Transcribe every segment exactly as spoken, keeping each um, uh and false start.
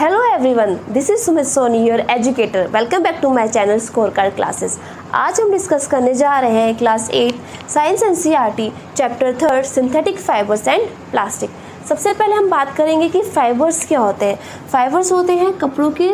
Hello everyone, this is Sumit Soni, your educator. Welcome back to my channel score card classes. आज हम discuss करने जा रहे हैं class eight science NCERT chapter third synthetic fibres and plastic. सबसे पहले हम बात करेंगे कि फाइबर्स क्या होते हैं। फाइबर्स होते हैं कपड़ों के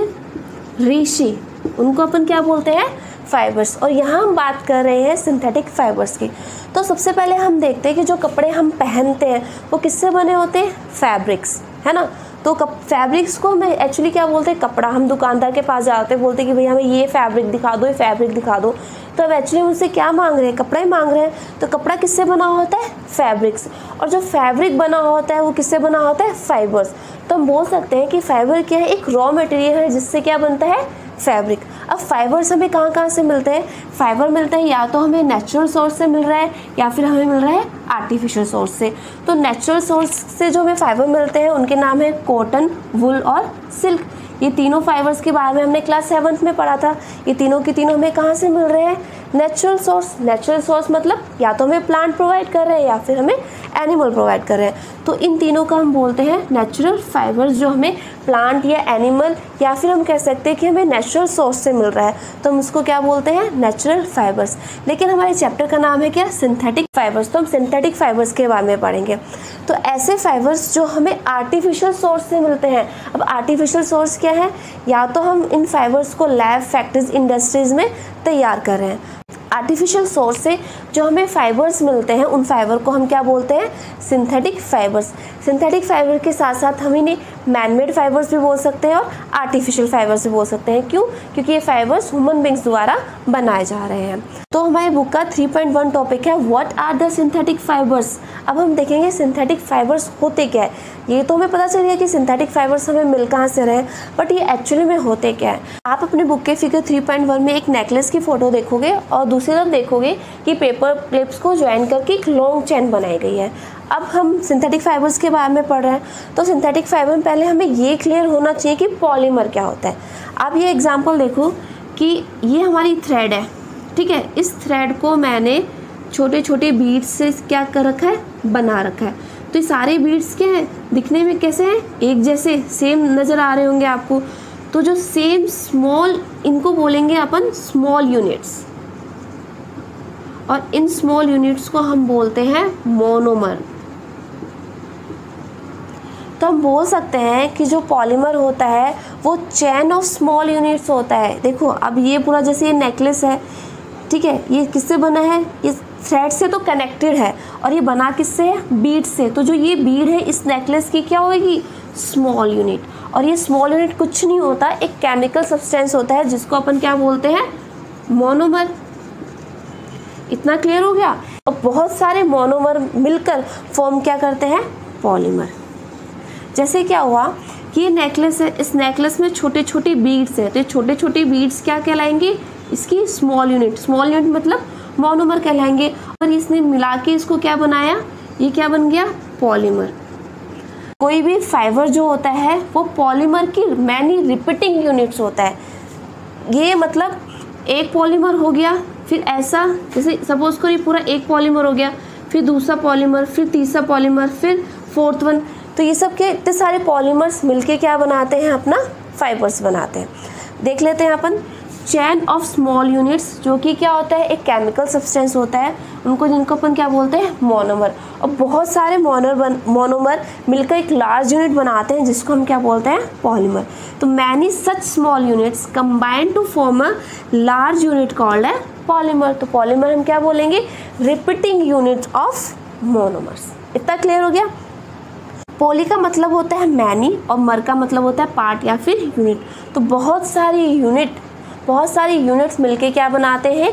रेशे, उनको अपन क्या बोलते हैं, फाइबर्स। और यहाँ हम बात कर रहे हैं सिंथेटिक फाइबर्स की। तो सबसे पहले हम देखते हैं कि जो कपड़े हम पहनते हैं वो किससे बने होते हैं, फैब्रिक्स, है ना। तो कप फैब्रिक्स को हमें एक्चुअली क्या बोलते हैं, कपड़ा। हम दुकानदार के पास जाते हैं, बोलते हैं कि भैया हमें ये फैब्रिक दिखा दो, ये फैब्रिक दिखा दो। तो अब एक्चुअली उनसे क्या मांग रहे हैं, कपड़ा ही मांग रहे हैं। तो कपड़ा किससे बना होता है, फैब्रिक्स। और जो फैब्रिक बना होता है वो किससे बना होता है, फाइबर्स। तो हम बोल सकते हैं कि फाइबर क्या है, एक रॉ मटेरियल है जिससे क्या बनता है, फैब्रिक। अब फाइबर्स हमें कहाँ कहाँ से मिलते हैं, फाइबर मिलते हैं या तो हमें नेचुरल सोर्स से मिल रहा है या फिर हमें मिल रहा है आर्टिफिशियल सोर्स से। तो नेचुरल सोर्स से जो हमें फाइबर मिलते हैं उनके नाम है कॉटन, वूल और सिल्क। ये तीनों फाइबर्स के बारे में हमने क्लास सेवन्थ में पढ़ा था। ये तीनों के तीनों हमें कहाँ से मिल रहे हैं, नेचुरल सोर्स। नेचुरल सोर्स मतलब या तो हमें प्लांट प्रोवाइड कर रहे हैं या फिर हमें एनिमल प्रोवाइड कर रहे हैं। तो इन तीनों का हम बोलते हैं नेचुरल फाइबर्स, जो हमें प्लांट या एनिमल या फिर हम कह सकते हैं कि हमें नेचुरल सोर्स से मिल रहा है, तो हम उसको क्या बोलते हैं, नेचुरल फाइबर्स। लेकिन हमारे चैप्टर का नाम है क्या, सिंथेटिक फाइबर्स। तो हम सिंथेटिक फाइबर्स के बारे में पढ़ेंगे। तो ऐसे फाइबर्स जो हमें आर्टिफिशियल सोर्स से मिलते हैं। अब आर्टिफिशियल सोर्स क्या है, या तो हम इन फाइबर्स को लैब, फैक्ट्रीज, इंडस्ट्रीज़ में तैयार कर रहे हैं। आर्टिफिशियल सोर्स से जो हमें फाइबर्स मिलते हैं उन फाइबर को हम क्या बोलते हैं, सिंथेटिक फाइबर्स। सिंथेटिक फाइबर के साथ साथ हम इन्हें मैनमेड फाइबर्स भी बोल सकते हैं और आर्टिफिशियल फाइबर्स भी बोल सकते हैं। क्यों? क्योंकि ये फाइबर्स ह्यूमन बींग्स द्वारा बनाए जा रहे हैं। तो हमारे बुक का थ्री पॉइंट वन टॉपिक है, what are the synthetic fibres. अब हम देखेंगे सिंथेटिक फाइबर्स होते क्या है। ये तो हमें पता चल गया कि सिंथेटिक फाइबर्स हमें मिल कहाँ से रहे, बट ये एक्चुअली में होते क्या है। आप अपने बुक के फिगर थ्री पॉइंट वन में एक नेकलेस की फ़ोटो देखोगे और दूसरी तरफ देखोगे कि पेपर क्लिप्स को ज्वाइन करके एक लॉन्ग चेन बनाई गई है। अब हम सिंथेटिक फाइबर्स के बारे में पढ़ रहे हैं। तो सिंथेटिक फाइबर में पहले हमें ये क्लियर होना चाहिए कि पॉलीमर क्या होता है। आप ये एग्जांपल देखो कि ये हमारी थ्रेड है, ठीक है। इस थ्रेड को मैंने छोटे छोटे बीड्स से क्या कर रखा है, बना रखा है। तो ये सारे बीड्स क्या हैं, दिखने में कैसे हैं, एक जैसे, सेम नज़र आ रहे होंगे आपको। तो जो सेम स्मॉल, इनको बोलेंगे अपन स्मॉल यूनिट्स, और इन स्मॉल यूनिट्स को हम बोलते हैं मोनोमर। तो हम बोल सकते हैं कि जो पॉलीमर होता है वो चैन ऑफ स्मॉल यूनिट्स होता है। देखो अब ये पूरा जैसे ये नेकलेस है, ठीक है, ये किससे बना है, ये थ्रेड से तो कनेक्टेड है, और ये बना किससे है, बीड से। तो जो ये बीड है इस नेकलेस की क्या होगी, स्मॉल यूनिट। और ये स्मॉल यूनिट कुछ नहीं होता, एक केमिकल सब्सटेंस होता है जिसको अपन क्या बोलते हैं, मोनोमर। इतना क्लियर हो गया। अब बहुत सारे मोनोमर मिलकर फॉर्म क्या करते हैं, पॉलीमर। जैसे क्या हुआ कि ये नेकलेस है, इस नेकलेस में छोटे छोटे बीड्स हैं, तो छोटे छोटे बीड्स क्या कहलाएंगे, इसकी स्मॉल यूनिट। स्मॉल यूनिट मतलब मोनोमर कहलाएंगे। और इसने मिला के इसको क्या बनाया, ये क्या बन गया, पॉलीमर। कोई भी फाइबर जो होता है वो पॉलीमर की मैनी रिपीटिंग यूनिट्स होता है। ये मतलब एक पॉलीमर हो गया, फिर ऐसा जैसे सपोज करो ये पूरा एक पॉलीमर हो गया, फिर दूसरा पॉलीमर, फिर तीसरा पॉलीमर, फिर फोर्थ वन। तो ये सब के इतने सारे पॉलीमर्स मिलके क्या बनाते हैं, अपना फाइबर्स बनाते हैं। देख लेते हैं अपन चैन ऑफ स्मॉल यूनिट्स, जो कि क्या होता है, एक केमिकल सब्सटेंस होता है, उनको जिनको अपन क्या बोलते हैं, मोनोमर। और बहुत सारे मोनोमर मोनोमर मिलकर एक लार्ज यूनिट बनाते हैं जिसको हम क्या बोलते हैं, पॉलीमर। तो many such small units combined to form a large unit called है पॉलीमर। तो पॉलीमर हम क्या बोलेंगे, रिपीटिंग यूनिट्स ऑफ मोनोमर्स। इतना क्लियर हो गया। पॉली का मतलब होता है मैनी और मर का मतलब होता है पार्ट या फिर यूनिट। तो बहुत सारी यूनिट बहुत सारी यूनिट्स मिलके क्या बनाते हैं,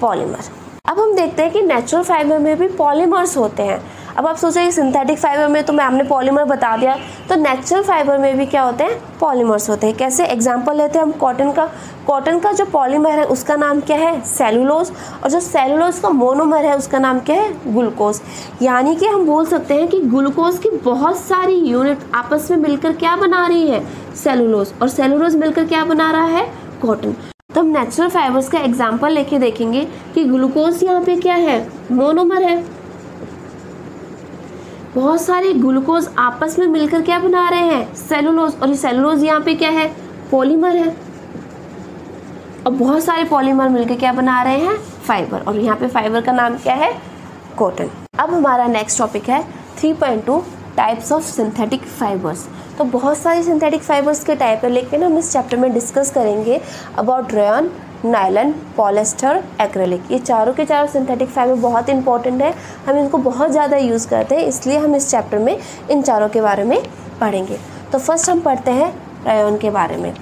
पॉलीमर। अब हम देखते हैं कि नेचुरल फाइबर में भी पॉलीमर्स होते हैं। अब आप सोचें सिंथेटिक फाइबर में तो मैं आपने पॉलीमर बता दिया, तो नेचुरल फाइबर में भी क्या होते हैं, पॉलीमर्स होते हैं। कैसे, एग्जांपल लेते हैं हम कॉटन का। कॉटन का जो पॉलीमर है उसका नाम क्या है, सेलुलोज। और जो सेलुलोज का मोनोमर है उसका नाम क्या है, ग्लूकोज। यानी कि हम बोल सकते हैं कि ग्लूकोज की बहुत सारी यूनिट आपस में मिलकर क्या बना रही है, सेलुलोज। और सेलुलोज मिलकर क्या बना रहा है, कॉटन। तो हम नेचुरल फाइबर्स का एग्जाम्पल लेके देखेंगे कि ग्लूकोज यहाँ पे क्या है, मोनोमर है। बहुत सारे ग्लूकोज आपस में मिलकर क्या बना रहे हैं, सेलुलोज। और ये सेलुलोज यहाँ पे क्या है, पॉलीमर है। और बहुत सारे पॉलीमर मिलकर क्या बना रहे हैं, फाइबर। और यहाँ पे फाइबर का नाम क्या है, कॉटन। अब हमारा नेक्स्ट टॉपिक है three point two types of synthetic fibres. तो बहुत सारे सिंथेटिक फाइबर्स के टाइप है, लेकिन हम इस चैप्टर में डिस्कस करेंगे about rayon, nylon, polyester, acrylic. ये चारों के चारों सिंथेटिक फाइबर बहुत इंपॉर्टेंट है, हम इनको बहुत ज़्यादा यूज़ करते हैं, इसलिए हम इस चैप्टर में इन चारों के बारे में पढ़ेंगे। तो फर्स्ट हम पढ़ते हैं रेयन के बारे में।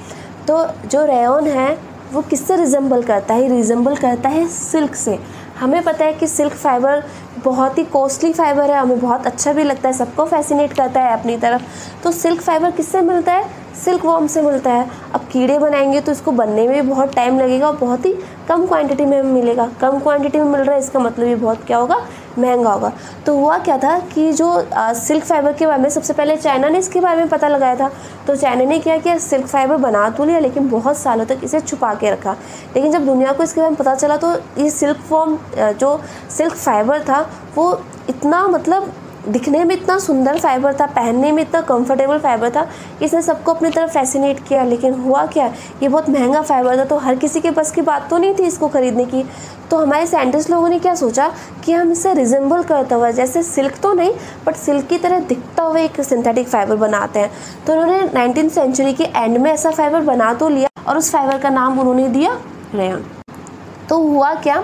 तो जो रेयन है वो किससे रिजेंबल करता है, रिजेंबल करता है सिल्क से। हमें पता है कि सिल्क फाइबर बहुत ही कॉस्टली फाइबर है, हमें बहुत अच्छा भी लगता है, सबको फैसिनेट करता है अपनी तरफ। तो सिल्क फाइबर किससे मिलता है, सिल्क वॉर्म से मिलता है। अब कीड़े बनाएंगे तो इसको बनने में भी बहुत टाइम लगेगा और बहुत ही कम क्वांटिटी में मिलेगा। कम क्वांटिटी में मिल रहा है, इसका मतलब ये बहुत क्या होगा, महंगा होगा। तो हुआ क्या था कि जो आ, सिल्क फाइबर के बारे में सबसे पहले चाइना ने इसके बारे में पता लगाया था। तो चाइना ने क्या किया, सिल्क फाइबर बना तो लिया, लेकिन बहुत सालों तक इसे छुपा के रखा। लेकिन जब दुनिया को इसके बारे में पता चला तो ये सिल्क फॉर्म जो सिल्क फाइबर था वो इतना, मतलब दिखने में इतना सुंदर फाइबर था, पहनने में इतना कंफर्टेबल फाइबर था, इसने सबको अपनी तरफ फैसिनेट किया। लेकिन हुआ क्या, ये बहुत महंगा फाइबर था, तो हर किसी के पास की बात तो नहीं थी इसको खरीदने की। तो हमारे साइंटिस्ट लोगों ने क्या सोचा कि हम इसे रिजेंबल करता हुआ, जैसे सिल्क तो नहीं बट सिल्क की तरह दिखता हुआ एक सिंथेटिक फाइबर बनाते हैं। तो उन्होंने नाइनटीन सेंचुरी के एंड में ऐसा फाइबर बना तो लिया और उस फाइबर का नाम उन्होंने दिया रेयन। तो हुआ क्या,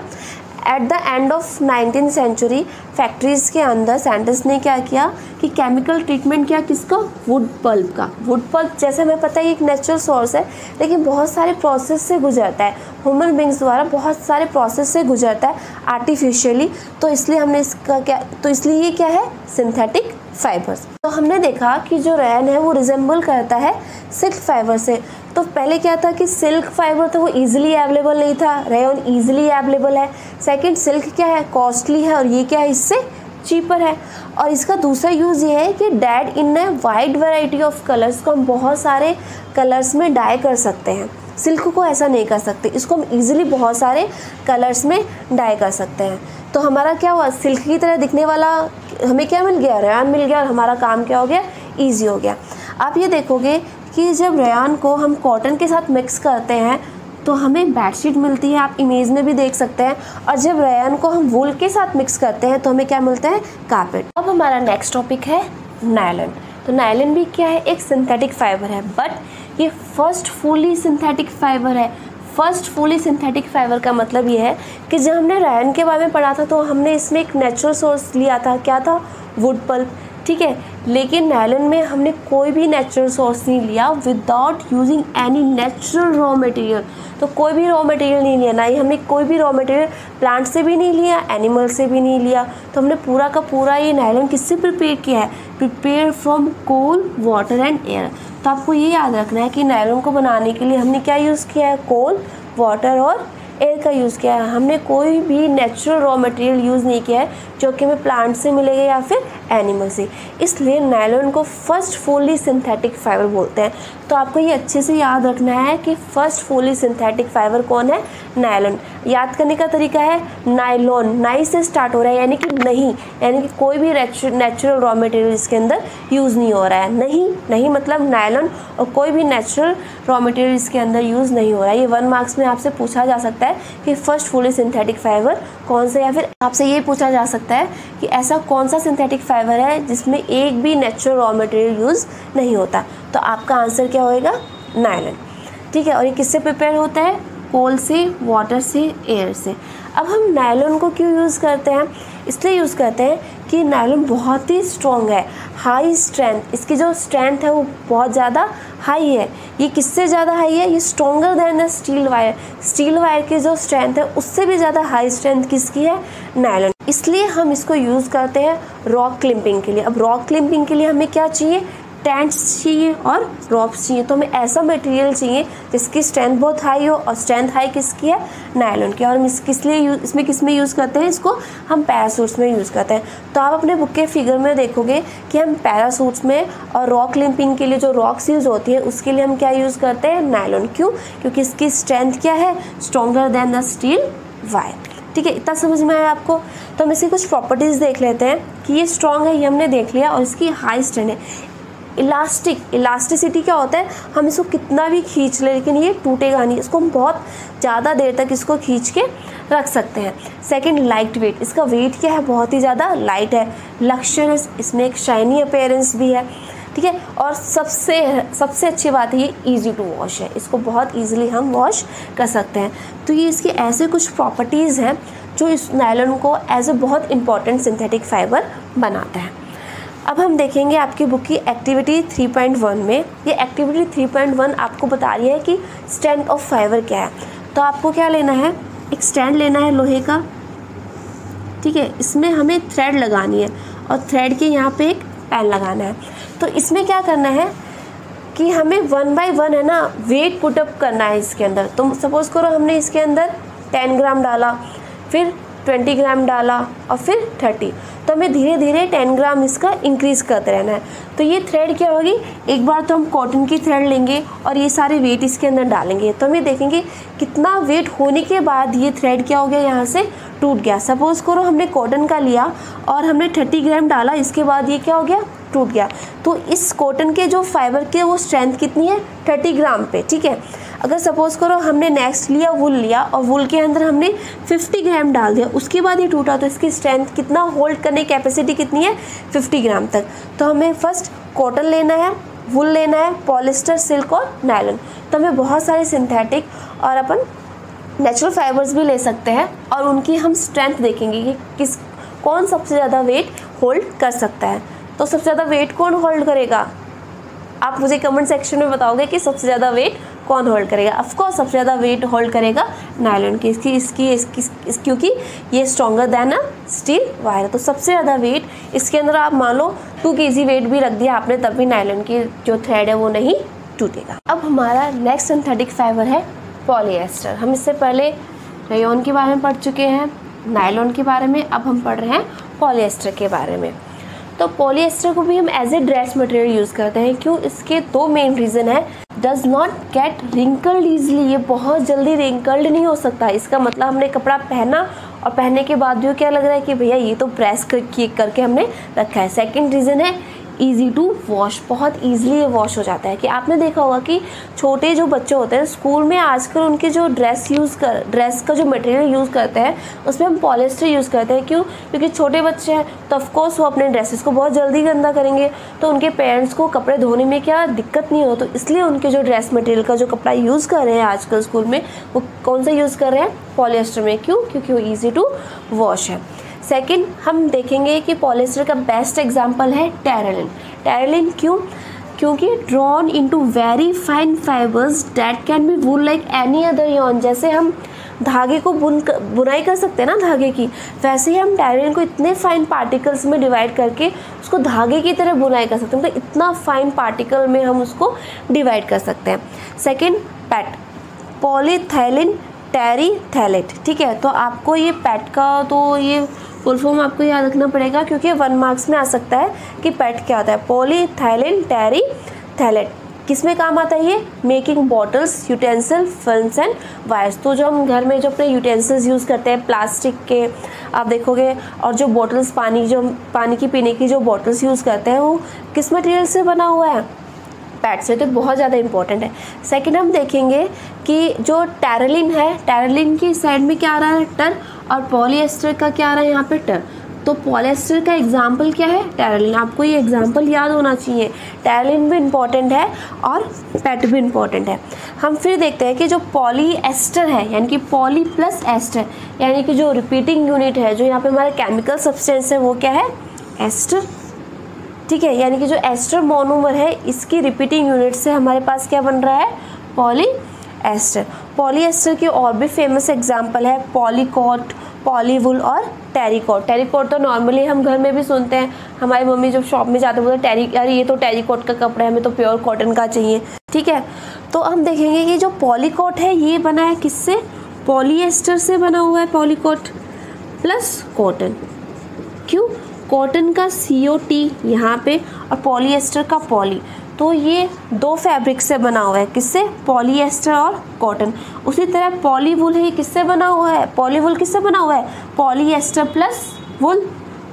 at the end of nineteen century factories के अंदर साइंटिस्ट ने क्या किया कि केमिकल ट्रीटमेंट किया, किसका, वुड पल्प का। वुड पल्प जैसे हमें पता है एक नेचुरल सोर्स है, लेकिन बहुत सारे प्रोसेस से गुजरता है, ह्यूमन बींग्स द्वारा बहुत सारे प्रोसेस से गुजरता है आर्टिफिशियली। तो इसलिए हमने इसका क्या, तो इसलिए ये क्या है, सिंथेटिक फाइबर्स। तो हमने देखा कि जो रेयन है वो रिजेंबल करता है सिल्क फाइबर से। तो पहले क्या था कि सिल्क फाइबर था वो इजीली अवेलेबल नहीं था, रेयन इजीली अवेलेबल है। सेकंड, सिल्क क्या है, कॉस्टली है, और ये क्या है, इससे चीपर है। और इसका दूसरा यूज़ ये है कि dyed in a wide variety of colours को हम बहुत सारे कलर्स में डाई कर सकते हैं। सिल्क को ऐसा नहीं कर सकते, इसको हम इजीली बहुत सारे कलर्स में डाई कर सकते हैं। तो हमारा क्या हुआ, सिल्क की तरह दिखने वाला हमें क्या मिल गया, रेयन मिल गया, और हमारा काम क्या हो गया, ईजी हो गया। आप ये देखोगे कि जब रेयन को हम कॉटन के साथ मिक्स करते हैं तो हमें बेडशीट मिलती है, आप इमेज में भी देख सकते हैं। और जब रेयन को हम वूल के साथ मिक्स करते हैं तो हमें क्या मिलता है, कारपेट। अब हमारा नेक्स्ट टॉपिक है नायलन। तो नायलन भी क्या है, एक सिंथेटिक फाइबर है, बट ये फर्स्ट फुली सिंथेटिक फाइबर है। फर्स्ट फुली सिंथेटिक फाइबर का मतलब ये है कि जब हमने रेयन के बारे में पढ़ा था तो हमने इसमें एक नेचुरल सोर्स लिया था, क्या था, वुड पल्प, ठीक है। लेकिन नायलन में हमने कोई भी नेचुरल सोर्स नहीं लिया, without using any natural raw material. तो कोई भी रॉ मटेरियल नहीं लिया, ना ही हमने कोई भी रॉ मटेरियल प्लांट से भी नहीं लिया, एनिमल से भी नहीं लिया। तो हमने पूरा का पूरा ये नायलन किससे प्रिपेयर किया है, prepare from coal, water and air. तो आपको ये याद रखना है कि नायलन को बनाने के लिए हमने क्या यूज़ किया है, कोल, वाटर और एयर का यूज़ किया है। हमने कोई भी नेचुरल रॉ मटेरियल यूज़ नहीं किया है जो कि हमें प्लांट से मिलेगा या फिर एनिमल से। इसलिए नायलॉन को फर्स्ट फुली सिंथेटिक फाइबर बोलते हैं। तो आपको ये अच्छे से याद रखना है कि फर्स्ट फुली सिंथेटिक फाइबर कौन है, नायलॉन। याद करने का तरीका है नायलॉन, नाई से स्टार्ट हो रहा है, यानी कि नहीं, यानी कि कोई भी नेचुरल रॉ मटेरियल इसके अंदर यूज़ नहीं हो रहा है। नहीं नहीं मतलब नायलॉन, और कोई भी नेचुरल रॉ मटेरियल इसके अंदर यूज़ नहीं हो रहा है। ये वन मार्क्स में आपसे पूछा जा सकता है कि फर्स्ट फुली सिंथेटिक फाइबर कौन सा, या फिर आपसे ये पूछा जा सकता है कि ऐसा कौन सा सिंथेटिक फाइबर है जिसमें एक भी नेचुरल रॉ मटेरियल यूज़ नहीं होता। तो आपका आंसर क्या होएगा, नायलन, ठीक है। और ये किससे प्रिपेयर होता है, कोल से, वाटर से, एयर से। अब हम नायलन को क्यों यूज़ करते हैं, इसलिए यूज़ करते हैं कि नायलन बहुत ही स्ट्रॉन्ग है, हाई स्ट्रेंथ, इसकी जो स्ट्रेंथ है वो बहुत ज़्यादा हाई है। ये किससे ज़्यादा हाई है, ये stronger than the steel wire. Steel wire की जो स्ट्रेंथ है उससे भी ज़्यादा हाई स्ट्रेंथ किसकी है, नायलन। इसलिए हम इसको यूज़ करते हैं रॉक क्लिंपिंग के लिए। अब रॉक क्लिंपिंग के लिए हमें क्या चाहिए, टेंट्स चाहिए और रॉप्स चाहिए। तो हमें ऐसा मटेरियल चाहिए जिसकी स्ट्रेंथ बहुत हाई हो, और स्ट्रेंथ हाई किसकी है, नायलॉन की। और हम इस किस लिए यूज, इसमें किस में यूज़ करते हैं, इसको हम पैरासूट्स में यूज़ करते हैं। तो आप अपने बुक के फिगर में देखोगे कि हम पैरासूट्स में और रॉक क्लिंपिंग के लिए जो रॉक्स यूज़ होती है उसके लिए हम क्या यूज़ करते हैं, नायलॉन। क्यों, क्योंकि इसकी स्ट्रेंथ क्या है, stronger than the steel wire, ठीक है, इतना समझ में आया आपको। तो हम इसकी कुछ प्रॉपर्टीज़ देख लेते हैं कि ये स्ट्रॉन्ग है, ये हमने देख लिया, और इसकी हाई स्ट्रेंथ है। इलास्टिक, इलास्टिसिटी क्या होता है, हम इसको कितना भी खींच ले लेकिन ये टूटेगा नहीं, इसको हम बहुत ज़्यादा देर तक इसको खींच के रख सकते हैं। सेकंड, लाइट वेट, इसका वेट क्या है, बहुत ही ज़्यादा लाइट है। लक्ष्यस, इसमें एक शाइनी अपीयरेंस भी है, ठीक है। और सबसे सबसे अच्छी बात है ये इजी टू वॉश है, इसको बहुत ईजिली हम वॉश कर सकते हैं। तो ये इसकी ऐसे कुछ प्रॉपर्टीज़ हैं जो इस नायलॉन को एज ए बहुत इंपॉर्टेंट सिंथेटिक फाइबर बनाता है। अब हम देखेंगे आपकी बुक की एक्टिविटी थ्री पॉइंट वन में, ये एक्टिविटी थ्री पॉइंट वन आपको बता रही है कि स्ट्रेंथ ऑफ फाइबर क्या है। तो आपको क्या लेना है, एक स्टैंड लेना है लोहे का, ठीक है, इसमें हमें थ्रेड लगानी है और थ्रेड के यहाँ पे एक पैन लगाना है। तो इसमें क्या करना है कि हमें वन बाय वन है ना वेट पुटअप करना है इसके अंदर। तो सपोज़ करो हमने इसके अंदर टेन ग्राम डाला, फिर ट्वेंटी ग्राम डाला और फिर थर्टी, तो हमें धीरे धीरे टेन ग्राम इसका इंक्रीज़ करते रहना है। तो ये थ्रेड क्या होगी, एक बार तो हम कॉटन की थ्रेड लेंगे और ये सारे वेट इसके अंदर डालेंगे, तो हमें देखेंगे कितना वेट होने के बाद ये थ्रेड क्या हो गया, यहाँ से टूट गया। सपोज़ करो हमने कॉटन का लिया और हमने थर्टी ग्राम डाला, इसके बाद ये क्या हो गया, टूट गया। तो इस कॉटन के जो फाइबर के वो स्ट्रेंथ कितनी है, थर्टी ग्राम पे, ठीक है। अगर सपोज़ करो हमने नेक्स्ट लिया वूल लिया और वूल के अंदर हमने फिफ्टी ग्राम डाल दिया, उसके बाद ये टूटा, तो इसकी स्ट्रेंथ कितना, होल्ड करने की कैपेसिटी कितनी है, फिफ्टी ग्राम तक। तो हमें फर्स्ट कॉटन लेना है, वूल लेना है, पॉलिएस्टर, सिल्क और नायलॉन। तो हमें बहुत सारे सिंथेटिक और अपन नेचुरल फाइबर्स भी ले सकते हैं और उनकी हम स्ट्रेंथ देखेंगे कि किस कौन सबसे ज़्यादा वेट होल्ड कर सकता है। तो सबसे ज़्यादा वेट कौन होल्ड करेगा, आप मुझे कमेंट सेक्शन में बताओगे कि सबसे ज़्यादा वेट कौन होल्ड करेगा। ऑफकोर्स सबसे ज़्यादा वेट होल्ड करेगा नायलॉन की, इसकी इसकी इसकी, इसकी, इसकी क्योंकि ये stronger than a steel wire. तो सबसे ज़्यादा वेट इसके अंदर, आप मान लो टू केजी वेट भी रख दिया आपने, तब भी नायलॉन की जो थ्रेड है वो नहीं टूटेगा। अब हमारा नेक्स्ट सिंथेटिक फाइबर है पॉलिएस्टर। हम इससे पहले रेयॉन के बारे में पढ़ चुके हैं, नायलॉन के बारे में, अब हम पढ़ रहे हैं पॉलिएस्टर के बारे में। तो पॉलिएस्टर को भी हम as a dress material use करते हैं, क्यों, इसके दो मेन रीज़न है। Does not get wrinkled easily, ये बहुत जल्दी रिंकल्ड नहीं हो सकता। इसका मतलब हमने कपड़ा पहना और पहनने के बाद जो क्या लग रहा है कि भैया ये तो प्रेस कर, करके हमने रखा है। सेकंड रीज़न है ईजी टू वॉश, बहुत ईजिली ये वॉश हो जाता है। कि आपने देखा होगा कि छोटे जो बच्चे होते हैं स्कूल में आजकल उनके जो ड्रेस यूज़ कर ड्रेस का जो मटेरियल यूज़ करते हैं उसमें हम पॉलिएस्टर यूज़ करते हैं, क्यों, क्योंकि छोटे बच्चे हैं तो ऑफकोर्स वो अपने ड्रेसेस को बहुत जल्दी गंदा करेंगे, तो उनके पेरेंट्स को कपड़े धोने में क्या दिक्कत नहीं हो, तो इसलिए उनके जो ड्रेस मटेरियल का जो कपड़ा यूज़ कर रहे हैं आजकल स्कूल में वो कौन सा यूज़ कर रहे हैं, पॉलिएस्टर में, क्यों, क्योंकि वो ईजी टू वॉश है। सेकंड, हम देखेंगे कि पॉलिएस्टर का बेस्ट एग्जांपल है टेरेलिन। टेरेलिन क्यों, क्योंकि drawn into very fine fibres that can be wool like any other yarn. जैसे हम धागे को बुन कर, बुनाई कर सकते हैं ना धागे की, वैसे ही हम टेरेलिन को इतने फाइन पार्टिकल्स में डिवाइड करके उसको धागे की तरह बुनाई कर सकते हैं। तो इतना फाइन पार्टिकल में हम उसको डिवाइड कर सकते हैं। सेकेंड, पैट, पॉलीथाइलिन टेरीथैलेट, ठीक है। तो आपको ये पैट का तो ये फुल फॉर्म आपको याद रखना पड़ेगा क्योंकि वन मार्क्स में आ सकता है कि पैट क्या होता है। पॉलीथाइलिन टेरीथैलेट किस में काम आता है, ये making bottles, utensil, films and wires. तो जो हम घर में जो अपने यूटेंसिल्स यूज़ करते हैं प्लास्टिक के आप देखोगे, और जो बॉटल्स पानी जो पानी की पीने की जो बॉटल्स यूज़ करते हैं वो किस मटेरियल से बना हुआ है, पैट से। तो बहुत ज़्यादा इंपॉर्टेंट है। सेकंड, हम देखेंगे कि जो टेरेलिन है, टेरेलिन की साइड में क्या आ रहा है, टर, और पॉलिएस्टर का क्या आ रहा है यहाँ पे, टर। तो पॉलिएस्टर का एग्जांपल क्या है, टेरेलिन। आपको ये एग्जांपल याद होना चाहिए, टेरेलिन भी इम्पॉर्टेंट है और पैट भी इम्पॉर्टेंट है। हम फिर देखते हैं कि जो पॉलिएस्टर है यानी कि पॉली प्लस एस्टर, यानी कि जो रिपीटिंग यूनिट है, जो यहाँ पर हमारा केमिकल सब्सटेंस है वो क्या है, एस्टर, ठीक है। यानी कि जो एस्टर मोनोमर है इसकी रिपीटिंग यूनिट से हमारे पास क्या बन रहा है, पॉलीएस्टर। पॉलीएस्टर के और भी फेमस एग्जांपल है पॉलीकॉट, पॉलीवूल और टेरीकॉट। टेरीकॉट तो नॉर्मली हम घर में भी सुनते हैं, हमारी मम्मी जब शॉप में जाते हैं बोलते टेरी, अरे ये तो टेरीकॉट का कपड़ा है, हमें तो प्योर कॉटन का चाहिए, ठीक है। तो हम देखेंगे कि जो पॉलीकॉट है ये बना है किससे, पॉलीएस्टर से बना हुआ है, पॉलीकॉट प्लस कॉटन। क्यों, कॉटन का सी ओ टी यहाँ पे और पॉलिएस्टर का पॉली, तो ये दो फैब्रिक से बना हुआ है, किससे? पॉलीएस्टर और कॉटन। उसी तरह पॉलीवूल है, किससे बना हुआ है? पॉलीवूल किससे बना हुआ है? Polyester plus wool,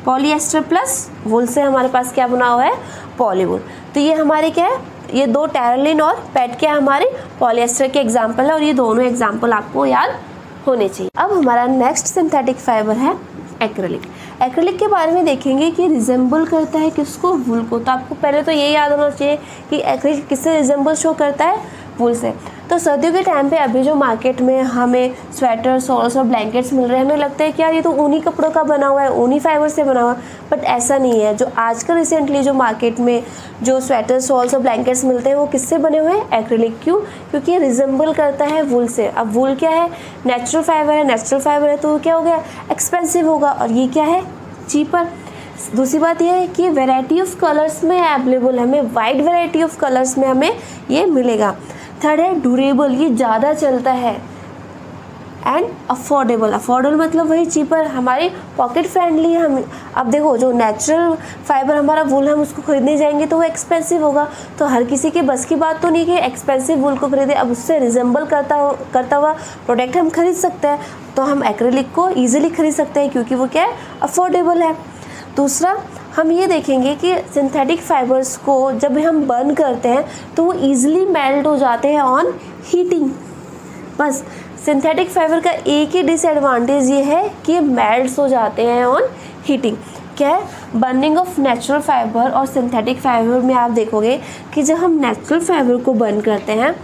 polyester plus wool से हमारे पास क्या बना हुआ है? पॉलीवूल। तो ये हमारे क्या है, ये दो टेरेलिन और पेट क्या हमारे पॉलिएस्टर के एग्जाम्पल है, और ये दोनों एग्जाम्पल आपको याद होने चाहिए। अब हमारा नेक्स्ट सिंथेटिक फाइबर है एक्रिलिक। एक्रिलिक के बारे में देखेंगे कि रिजेंबल करता है किसको? वूल को। तो आपको पहले तो ये याद होना चाहिए कि एक्रिलिक किससे रिजेंबल शो करता है? वूल से। तो सर्दियों के टाइम पे अभी जो मार्केट में हमें स्वेटर, सॉल्स और ब्लैंकेट्स मिल रहे हैं, हमें लगता है कि यार ये तो ऊनी कपड़ों का बना हुआ है, ऊनी फाइबर से बना हुआ है, बट ऐसा नहीं है। जो आजकल रिसेंटली जो मार्केट में जो स्वेटर, सॉल्स और ब्लैंकेट्स मिलते हैं वो किससे बने हुए हैं? एक्रिलिक। क्यों? क्योंकि ये रिजेंबल करता है वूल से। अब वूल क्या है? नेचुरल फाइबर है। नेचुरल फाइबर है तो क्या हो गया? एक्सपेंसिव होगा, और ये क्या है? चीपर। दूसरी बात यह है कि वेराइटी ऑफ कलर्स में अवेलेबल, हमें वाइड वेराइटी ऑफ कलर्स में हमें ये मिलेगा। थर्ड है ड्यूरेबल, ये ज़्यादा चलता है। एंड अफोर्डेबल, अफोर्डेबल मतलब वही चीपर, हमारे पॉकेट फ्रेंडली है। हम अब देखो जो नेचुरल फाइबर हमारा वूल है, हम उसको खरीदने जाएंगे तो वो एक्सपेंसिव होगा, तो हर किसी के बस की बात तो नहीं कि एक्सपेंसिव वूल को खरीदे। अब उससे रिजेंबल करता हो करता हुआ प्रोडक्ट हम खरीद सकते हैं, तो हम एक्रेलिक को ईजिली खरीद सकते हैं क्योंकि वो क्या है? अफोर्डेबल है। दूसरा हम ये देखेंगे कि सिंथेटिक फाइबर्स को जब हम बर्न करते हैं तो वो ईजिली मेल्ट हो जाते हैं ऑन हीटिंग। बस सिंथेटिक फाइबर का एक ही डिसएडवांटेज ये है कि ये मेल्ट हो जाते हैं ऑन हीटिंग। क्या है? बर्निंग ऑफ नेचुरल फाइबर और सिंथेटिक फाइबर में आप देखोगे कि जब हम नेचुरल फाइबर को बर्न करते हैं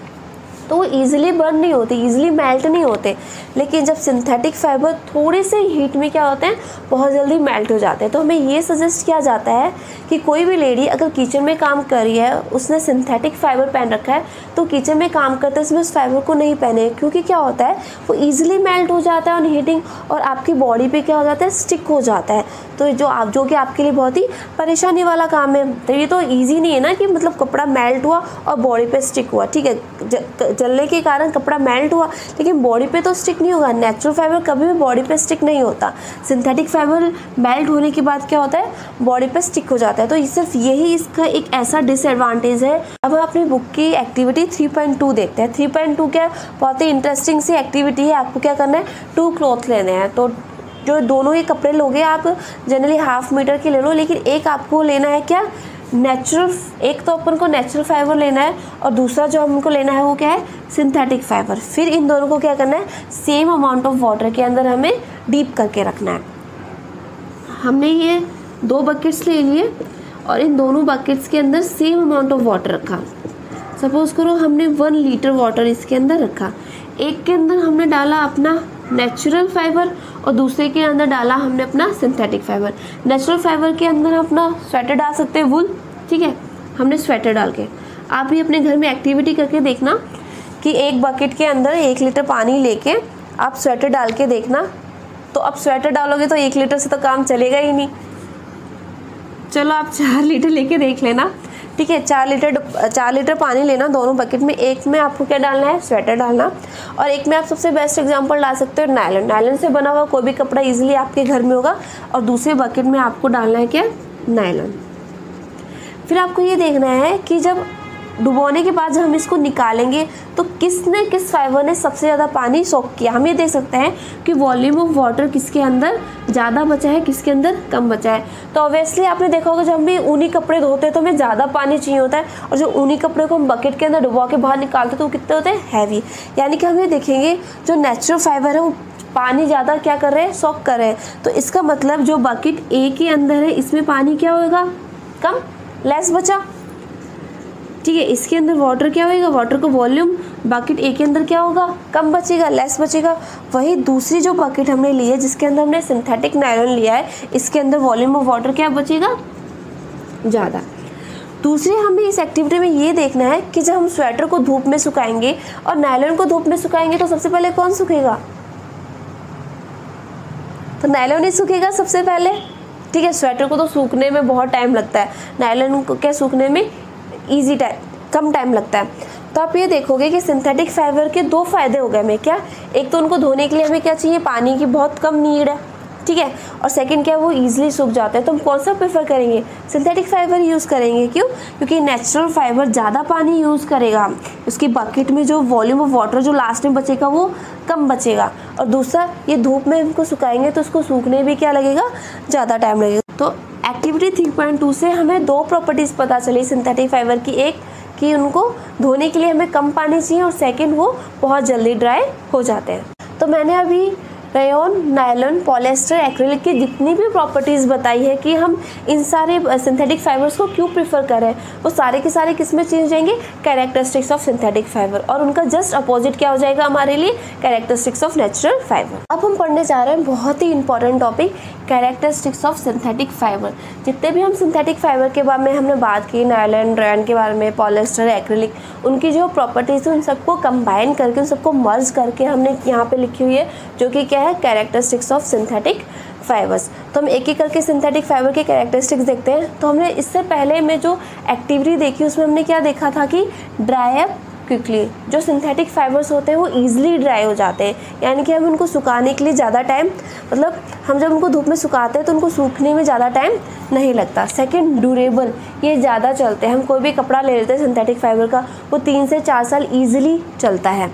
तो वो ईजिली बर्न नहीं होते, ईजिली मेल्ट नहीं होते, लेकिन जब सिंथेटिक फाइबर थोड़े से हीट में क्या होते हैं? बहुत जल्दी मेल्ट हो जाते हैं। तो हमें ये सजेस्ट किया जाता है कि कोई भी लेडी अगर किचन में काम कर रही है, उसने सिंथेटिक फाइबर पहन रखा है, तो किचन में काम करते उसमें उस फाइबर को नहीं पहने, क्योंकि क्या होता है वो ईजिली मेल्ट हो जाता है ऑन हीटिंग, और आपकी बॉडी पर क्या हो जाता है? स्टिक हो जाता है। तो जो आप जो कि आपके लिए बहुत ही परेशानी वाला काम है। तो ये तो ईजी नहीं है ना कि मतलब कपड़ा मेल्ट हुआ और बॉडी पर स्टिक हुआ, ठीक है, जलने के कारण कपड़ा मेल्ट हुआ, लेकिन बॉडी पे तो स्टिक नहीं होगा। नेचुरल फाइबर कभी भी बॉडी पे स्टिक नहीं होता, सिंथेटिक फाइबर मेल्ट होने के बाद क्या होता है? बॉडी पे स्टिक हो जाता है। तो सिर्फ यही इसका एक ऐसा डिसएडवांटेज है। अब हम अपनी बुक की एक्टिविटी थ्री पॉइंट टू देखते हैं। थ्री पॉइंट टू क्या बहुत ही इंटरेस्टिंग सी एक्टिविटी है। आपको क्या करना है? टू क्लॉथ लेने हैं। तो जो दोनों ही कपड़े लोगे आप जनरली हाफ मीटर के ले लो, लेकिन एक आपको लेना है क्या? नेचुरल, एक तो अपन को नेचुरल फाइबर लेना है और दूसरा जो हमको लेना है वो क्या है? Synthetic fibre. फिर इन दोनों को क्या करना है? सेम अमाउंट ऑफ वाटर के अंदर हमें डीप करके रखना है। हमने ये दो बकेट्स ले लिए और इन दोनों बकेट्स के अंदर सेम अमाउंट ऑफ वाटर रखा। सपोज़ करो हमने वन लीटर वाटर इसके अंदर रखा। एक के अंदर हमने डाला अपना नेचुरल फाइबर और दूसरे के अंदर डाला हमने अपना सिंथेटिक फाइबर। नेचुरल फाइबर के अंदर हम अपना स्वेटर डाल सकते हैं, वूल, ठीक है, हमने स्वेटर डाल के। आप भी अपने घर में एक्टिविटी करके देखना कि एक बकेट के अंदर एक लीटर पानी लेके आप स्वेटर डाल के देखना। तो आप स्वेटर डालोगे तो एक लीटर से तो काम चलेगा ही नहीं। चलो आप चार लीटर लेके देख लेना, ठीक है, चार लीटर चार लीटर पानी लेना दोनों बकेट में। एक में आपको क्या डालना है? स्वेटर डालना, और एक में आप सबसे बेस्ट एग्जांपल डाल सकते हो नायलॉन। नायलॉन से बना हुआ कोई भी कपड़ा इजीली आपके घर में होगा, और दूसरे बकेट में आपको डालना है क्या? नायलॉन। फिर आपको ये देखना है कि जब डुबोने के बाद जब हम इसको निकालेंगे तो किसने किस फाइबर ने सबसे ज़्यादा पानी सोख किया। हम ये देख सकते हैं कि वॉल्यूम ऑफ वाटर किसके अंदर ज़्यादा बचा है, किसके अंदर कम बचा है। तो ऑब्वियसली आपने देखा होगा जब भी ऊनी कपड़े धोते हैं तो हमें ज़्यादा पानी चाहिए होता है, और जो ऊनी कपड़े को हम बकेट के अंदर डुबा के बाहर निकालते तो वो कितने होते हैं? हैवी। यानी कि हम ये देखेंगे जो नेचुरल फाइबर है वो पानी ज़्यादा क्या कर रहे हैं? सोख कर रहे हैं। तो इसका मतलब जो बकेट ए के अंदर है इसमें पानी क्या होगा? कम, लेस बचा, ठीक है। इसके अंदर वाटर क्या होगा? वाटर का वॉल्यूम बकेट ए के अंदर क्या होगा? कम बचेगा, लेस बचेगा। वही दूसरी जो बकेट हमने ली है जिसके अंदर हमने सिंथेटिक नायलॉन लिया है, इसके अंदर वॉल्यूम ऑफ वाटर क्या बचेगा? ज़्यादा। दूसरी हमें इस एक्टिविटी में ये देखना है कि जब हम स्वेटर को धूप में सुखाएंगे और नायलॉन को धूप में सुखाएंगे तो सबसे पहले कौन सूखेगा? तो नायलॉन ही सूखेगा सबसे पहले, ठीक है। स्वेटर को तो सूखने में बहुत टाइम लगता है, नायलॉन को क्या सूखने में ईजी टाइम कम टाइम लगता है। तो आप ये देखोगे कि सिंथेटिक फाइबर के दो फायदे हो गए हमें। क्या? एक तो उनको धोने के लिए हमें क्या चाहिए? पानी की बहुत कम नीड है, ठीक है, और सेकंड क्या है, वो इजीली सूख जाता है। तो हम कौन सा प्रेफर करेंगे, सिंथेटिक फाइबर यूज़ करेंगे। क्यों? क्योंकि नेचुरल फाइबर ज़्यादा पानी यूज़ करेगा, उसकी बकेट में जो वॉल्यूम ऑफ वाटर जो लास्ट में बचेगा वो कम बचेगा, और दूसरा ये धूप में इनको सुखाएंगे तो उसको सूखने भी क्या लगेगा, ज़्यादा टाइम लगेगा। तो एक्टिविटी थ्री पॉइंट टू से हमें दो प्रॉपर्टीज़ पता चली सिंथेटिक फाइबर की, एक कि उनको धोने के लिए हमें कम पानी चाहिए, और सेकेंड वो बहुत जल्दी ड्राई हो जाते हैं। तो मैंने अभी रेयॉन, नायलॉन, पॉलिएस्टर, एक्रिलिक की जितनी भी प्रॉपर्टीज़ बताई है कि हम इन सारे सिंथेटिक फाइबर्स को क्यों प्रीफर करें, वो सारे के सारे किस में चेंज जाएंगे, कैरेक्टरिस्टिक्स ऑफ सिंथेटिक फाइबर, और उनका जस्ट अपोजिट क्या हो जाएगा हमारे लिए, कैरेक्टरिस्टिक्स ऑफ नेचुरल फाइबर। अब हम पढ़ने जा रहे हैं बहुत ही important topic, characteristics of synthetic fibre. जितने भी हम सिंथेटिक फाइबर के बारे में हमने बात की, नायलॉन, रेयॉन के बारे में, पॉलिएस्टर, एक्रिलिक, उनकी जो प्रॉपर्टीज़ हैं उन सबको कंबाइन करके, उन सबको मर्ज करके हमने यहाँ पर लिखी हुई है, जो कि है कैरेक्टरिस्टिक्स ऑफ सिंथेटिक फाइबर्स। तो हम एक एक करके सिंथेटिक फाइबर के कैरेक्टरिस्टिक्स देखते हैं। तो हमने इससे पहले में जो एक्टिविटी देखी उसमें हमने क्या देखा था कि ड्राई अप क्विकली, जो सिंथेटिक फाइबर्स होते हैं वो ईजिली ड्राई हो जाते हैं, यानी कि हम उनको सुखाने के लिए ज़्यादा टाइम, मतलब हम जब उनको धूप में सुखाते हैं तो उनको सूखने में ज़्यादा टाइम नहीं लगता। सेकंड, ड्यूरेबल, ये ज़्यादा चलते हैं, हम कोई भी कपड़ा ले लेते हैं सिंथेटिक फाइबर का, वो तीन से चार साल ईजिली चलता है।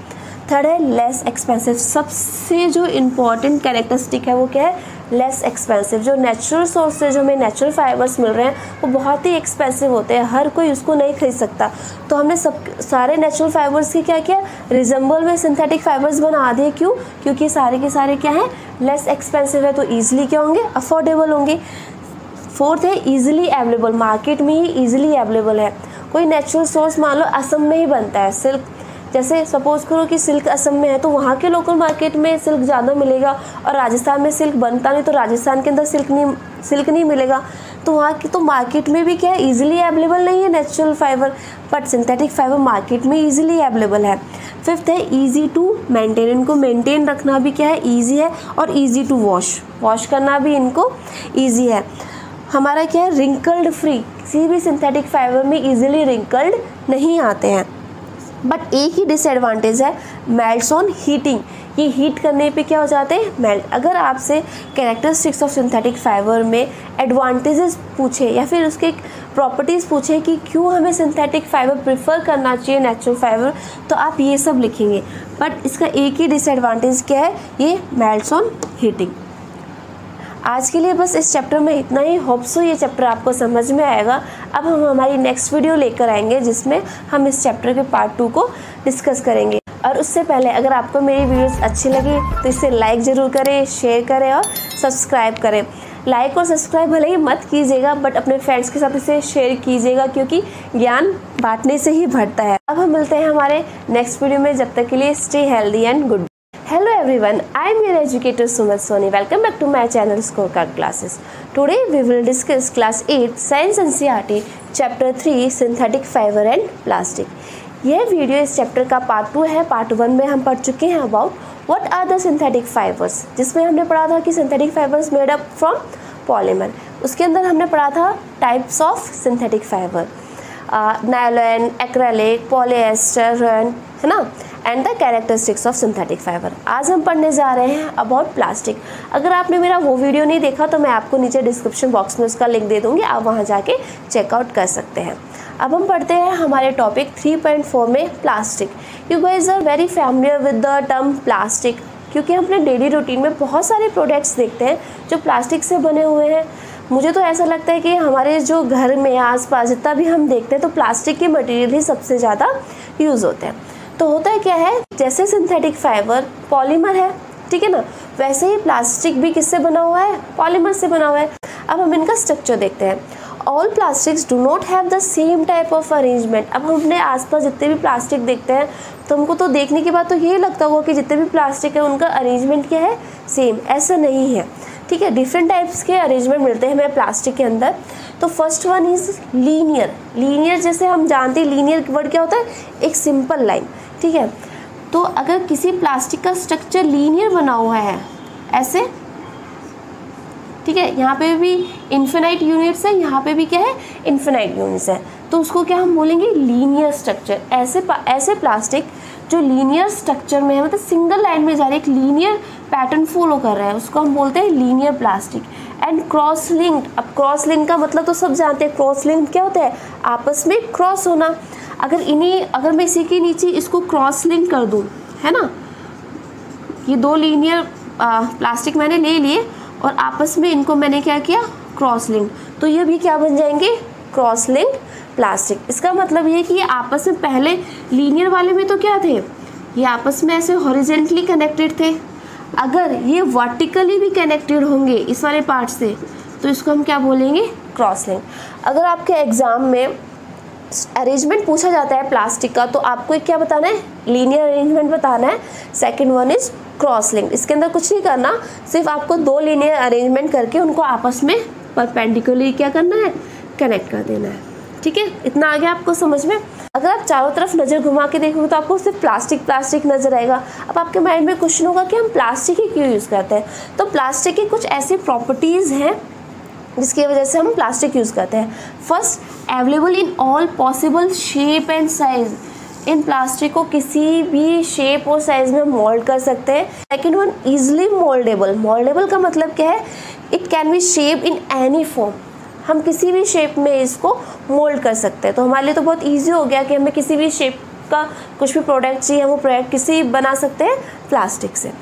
थर्ड है लेस एक्सपेंसिव, सबसे जो इम्पॉर्टेंट कैरेक्टरिस्टिक है वो क्या है, लेस एक्सपेंसिव। जो नेचुरल सोर्स से जो हमें नेचुरल फाइबर्स मिल रहे हैं वो बहुत ही एक्सपेंसिव होते हैं, हर कोई उसको नहीं खरीद सकता। तो हमने सब सारे नेचुरल फाइबर्स की क्या किया, रिजम्बल में सिंथेटिक फाइबर्स बना दिए। क्यों? क्योंकि सारे के सारे क्या हैं, लेस एक्सपेंसिव है, तो ईजिली क्या होंगे, अफोर्डेबल होंगे। फोर्थ है ईजिली अवेलेबल, मार्केट में ही ईजिली अवेलेबल है। कोई नेचुरल सोर्स मान लो असम में ही बनता है, सिल्क, जैसे सपोज करो कि सिल्क असम में है तो वहाँ के लोकल मार्केट में सिल्क ज़्यादा मिलेगा, और राजस्थान में सिल्क बनता नहीं तो राजस्थान के अंदर सिल्क नहीं सिल्क नहीं मिलेगा, तो वहाँ की तो मार्केट में भी क्या है, ईजिली अवेलेबल नहीं है natural fibre, but synthetic fibre market में ईजिली अवेलेबल है। फिफ्थ है ईजी टू मेंटेन, इनको मेंटेन रखना भी क्या है, ईजी है, और ईजी टू वॉश, वॉश करना भी इनको ईजी है। हमारा क्या है, रिंकल्ड फ्री, किसी भी सिंथेटिक फाइबर में ईजिली रिंकल्ड नहीं आते हैं। बट एक ही डिसएडवांटेज है, मेल्ट्स ऑन हीटिंग, ये हीट करने पे क्या हो जाते हैं, मेल्ट। अगर आपसे कैरेक्टरिस्टिक्स ऑफ सिंथेटिक फाइबर में एडवांटेजेस पूछे या फिर उसके प्रॉपर्टीज़ पूछे कि क्यों हमें सिंथेटिक फाइबर प्रेफर करना चाहिए नेचुरल फाइबर, तो आप ये सब लिखेंगे, बट इसका एक ही डिसएडवांटेज क्या है, ये मेल्ट्स ऑन हीटिंग। आज के लिए बस इस चैप्टर में इतना ही, होप सो ये चैप्टर आपको समझ में आएगा। अब हम हमारी नेक्स्ट वीडियो लेकर आएंगे जिसमें हम इस चैप्टर के पार्ट टू को डिस्कस करेंगे, और उससे पहले अगर आपको मेरी वीडियोस अच्छी लगी तो इसे लाइक ज़रूर करें, शेयर करें और सब्सक्राइब करें। लाइक और सब्सक्राइब भले ही मत कीजिएगा बट अपने फ्रेंड्स के साथ इसे शेयर कीजिएगा, क्योंकि ज्ञान बांटने से ही बढ़ता है। अब हम मिलते हैं हमारे नेक्स्ट वीडियो में, जब तक के लिए stay healthy and good. Hello everyone, I am your educator Sumit Soni. Welcome back to my channel Scorecard Classes. Today we will discuss Class eight Science N C E R T Chapter three Synthetic Fiber and Plastic. यह video इस chapter का part two है। Part one में हम पढ़ चुके हैं about what are the synthetic fibers, जिसमें हमने पढ़ा था कि synthetic fibers made up from polymer. उसके अंदर हमने पढ़ा था types of synthetic fiber, nylon, acrylic, polyester, rayon, है ना, and the characteristics of synthetic fibre. आज हम पढ़ने जा रहे हैं अबाउट प्लास्टिक। अगर आपने मेरा वो वीडियो नहीं देखा तो मैं आपको नीचे डिस्क्रिप्शन बॉक्स में उसका लिंक दे दूँगी, आप वहाँ जाके चेकआउट कर सकते हैं। अब हम पढ़ते हैं हमारे टॉपिक थ्री पॉइंट फोर में, plastic. You guys are very familiar with the term plastic, क्योंकि हम अपने डेली रूटीन में बहुत सारे प्रोडक्ट्स देखते हैं जो प्लास्टिक से बने हुए हैं। मुझे तो ऐसा लगता है कि हमारे जो घर में आसपास जितना भी हम देखते हैं तो प्लास्टिक के मटेरियल ही सबसे ज़्यादा यूज़ होते हैं। तो होता है क्या है, जैसे सिंथेटिक फाइबर पॉलीमर है, ठीक है ना, वैसे ही प्लास्टिक भी किससे बना हुआ है, पॉलीमर से बना हुआ है। अब हम इनका स्ट्रक्चर देखते हैं। All plastics do not have the same type of arrangement. अब हम अपने आसपास जितने भी प्लास्टिक देखते हैं तो हमको तो देखने के बाद तो ये लगता होगा कि जितने भी प्लास्टिक है उनका अरेंजमेंट क्या है, सेम। ऐसा नहीं है, ठीक है, डिफरेंट टाइप्स के अरेंजमेंट मिलते हैं हमें प्लास्टिक के अंदर। तो first one is linear. Linear जैसे हम जानते हैं, लीनियर वर्ड क्या होता है, एक सिंपल लाइन, ठीक है। तो अगर किसी प्लास्टिक का स्ट्रक्चर लीनियर बना हुआ है ऐसे, ठीक है, यहाँ पे भी इन्फिनाइट यूनिट्स है, यहाँ पे भी क्या है, इन्फिनाइट यूनिट्स है, तो उसको क्या हम बोलेंगे, लीनियर स्ट्रक्चर। ऐसे ऐसे प्लास्टिक जो लीनियर स्ट्रक्चर में है, मतलब सिंगल लाइन में जा रही है, एक लीनियर पैटर्न फॉलो कर रहा है, उसको हम बोलते हैं linear plastic. And cross linked, अब क्रॉस लिंक का मतलब तो सब जानते हैं, क्रॉस लिंक क्या होता है, आपस में क्रॉस होना। अगर इन्हीं अगर मैं इसी के नीचे इसको क्रॉस लिंक कर दूँ, है ना, ये दो लीनियर प्लास्टिक मैंने ले लिए और आपस में इनको मैंने क्या किया, क्रॉस लिंक, तो ये भी क्या बन जाएंगे, क्रॉस लिंक प्लास्टिक। इसका मतलब ये कि ये आपस में, पहले लीनियर वाले में तो क्या थे, ये आपस में ऐसे हॉरिजेंटली कनेक्टेड थे, अगर ये वर्टिकली भी कनेक्टेड होंगे इस वाले पार्ट से तो इसको हम क्या बोलेंगे, क्रॉस लिंक। अगर आपके एग्ज़ाम में अरेंजमेंट पूछा जाता है प्लास्टिक का, तो आपको क्या बताना है, लीनियर अरेंजमेंट बताना है। Second one is cross link. इसके अंदर कुछ नहीं करना, सिर्फ आपको दो लीनियर अरेंजमेंट करके उनको आपस में परपेंडिकुलरली क्या करना है, कनेक्ट कर देना है। ठीक है, इतना आ गया आपको समझ में। अगर आप चारों तरफ नज़र घुमा के देखोगे तो आपको सिर्फ प्लास्टिक प्लास्टिक नजर आएगा। अब आपके माइंड में क्वेश्चन होगा कि हम प्लास्टिक ही क्यों यूज़ करते हैं, तो प्लास्टिक की कुछ ऐसी प्रॉपर्टीज़ हैं जिसकी वजह से हम प्लास्टिक यूज़ करते हैं। First, available in all possible shape and size, इन प्लास्टिक को किसी भी शेप और साइज़ में मोल्ड कर सकते हैं। Second one, easily mouldable. Mouldable का मतलब क्या है, it can be shape in any form, हम किसी भी शेप में इसको मोल्ड कर सकते हैं। तो हमारे लिए तो बहुत ईजी हो गया कि हमें किसी भी शेप का कुछ भी प्रोडक्ट चाहिए, हम वो प्रोडक्ट किसी बना सकते हैं प्लास्टिक से।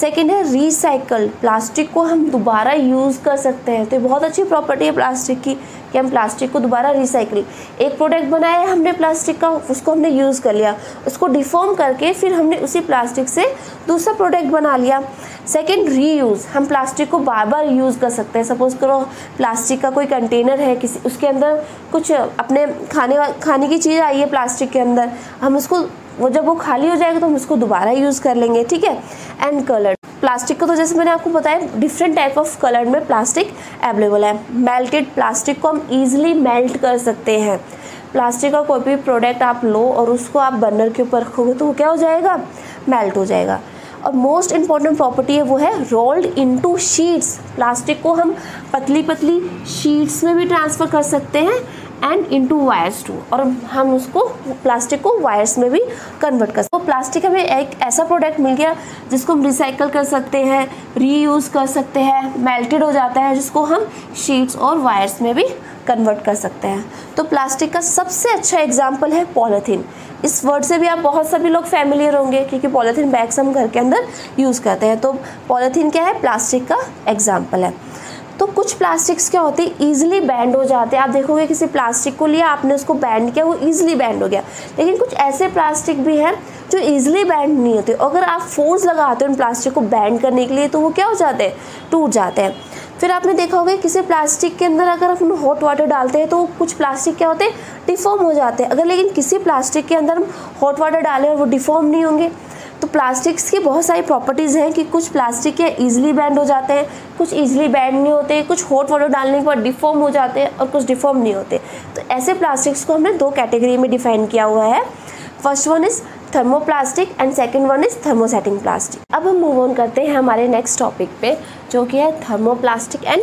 सेकेंड है रिसाइकल, प्लास्टिक को हम दोबारा यूज़ कर सकते हैं, तो ये बहुत अच्छी प्रॉपर्टी है प्लास्टिक की कि हम प्लास्टिक को दोबारा रिसाइकिल, एक प्रोडक्ट बनाया है हमने प्लास्टिक का, उसको हमने यूज़ कर लिया, उसको डिफॉर्म करके फिर हमने उसी प्लास्टिक से दूसरा प्रोडक्ट बना लिया। सेकेंड, रीयूज़, हम प्लास्टिक को बार बार यूज़ कर सकते हैं। सपोज़ करो प्लास्टिक का कोई कंटेनर है, किसी उसके अंदर कुछ अपने खाने खाने की चीज़ आई है प्लास्टिक के अंदर, हम उसको वो जब वो खाली हो जाएगा तो हम उसको दोबारा यूज़ कर लेंगे। ठीक है। एंड कलर्ड, प्लास्टिक को तो जैसे मैंने आपको बताया डिफरेंट टाइप ऑफ कलर्ड में प्लास्टिक अवेलेबल है। मेल्टेड, प्लास्टिक को हम ईजिली मेल्ट कर सकते हैं। प्लास्टिक का कोई भी प्रोडक्ट आप लो और उसको आप बर्नर के ऊपर रखोगे तो वो क्या हो जाएगा, मेल्ट हो जाएगा। और मोस्ट इम्पॉर्टेंट प्रॉपर्टी है वो है रोल्ड इनटू शीट्स, प्लास्टिक को हम पतली पतली शीट्स में भी ट्रांसफ़र कर सकते हैं एंड इनटू वायर्स टू, और हम उसको प्लास्टिक को वायर्स में भी कन्वर्ट कर सकते हैं। तो प्लास्टिक हमें एक ऐसा प्रोडक्ट मिल गया जिसको हम रिसाइकल कर सकते हैं, रीयूज़ कर सकते हैं, मेल्टेड हो जाता है, जिसको हम शीट्स और वायर्स में भी कन्वर्ट कर सकते हैं। तो प्लास्टिक का सबसे अच्छा एग्जाम्पल है पॉलीथीन। इस वर्ड से भी आप बहुत सभी लोग फैमिलियर होंगे क्योंकि पॉलीथीन बैग्स हम घर के अंदर यूज़ करते हैं। तो पॉलीथीन क्या है, प्लास्टिक का एग्जाम्पल है। तो कुछ प्लास्टिक्स क्या होते हैं, ईजिली बैंड हो जाते हैं। आप देखोगे किसी प्लास्टिक को लिया आपने, उसको बैंड किया, वो ईजिली बैंड हो गया। लेकिन कुछ ऐसे प्लास्टिक भी हैं जो ईजिली बैंड नहीं होते, अगर आप फोर्स लगाते हो उन प्लास्टिक को बैंड करने के लिए तो वो क्या हो जाते हैं, टूट जाते हैं। फिर आपने देखा होगा किसी प्लास्टिक के अंदर अगर हम हॉट वाटर डालते हैं तो कुछ प्लास्टिक क्या होते हैं, डिफॉर्म हो जाते हैं। अगर लेकिन किसी प्लास्टिक के अंदर हम हॉट वाटर डालें और वो डिफॉर्म नहीं होंगे। तो प्लास्टिक्स की बहुत सारी प्रॉपर्टीज़ हैं कि कुछ प्लास्टिक क्या ईजिली बैंड हो जाते हैं, कुछ ईजिली बैंड नहीं होते, कुछ हॉट वाटर डालने के बाद डिफॉर्म हो जाते हैं और कुछ डिफॉर्म नहीं होते। तो ऐसे प्लास्टिक्स को हमने दो कैटेगरी में डिफाइन किया हुआ है। First one is thermoplastic and second one is thermosetting plastic. अब हम मूव ऑन करते हैं हमारे नेक्स्ट टॉपिक पे, जो कि है थर्मोप्लास्टिक एंड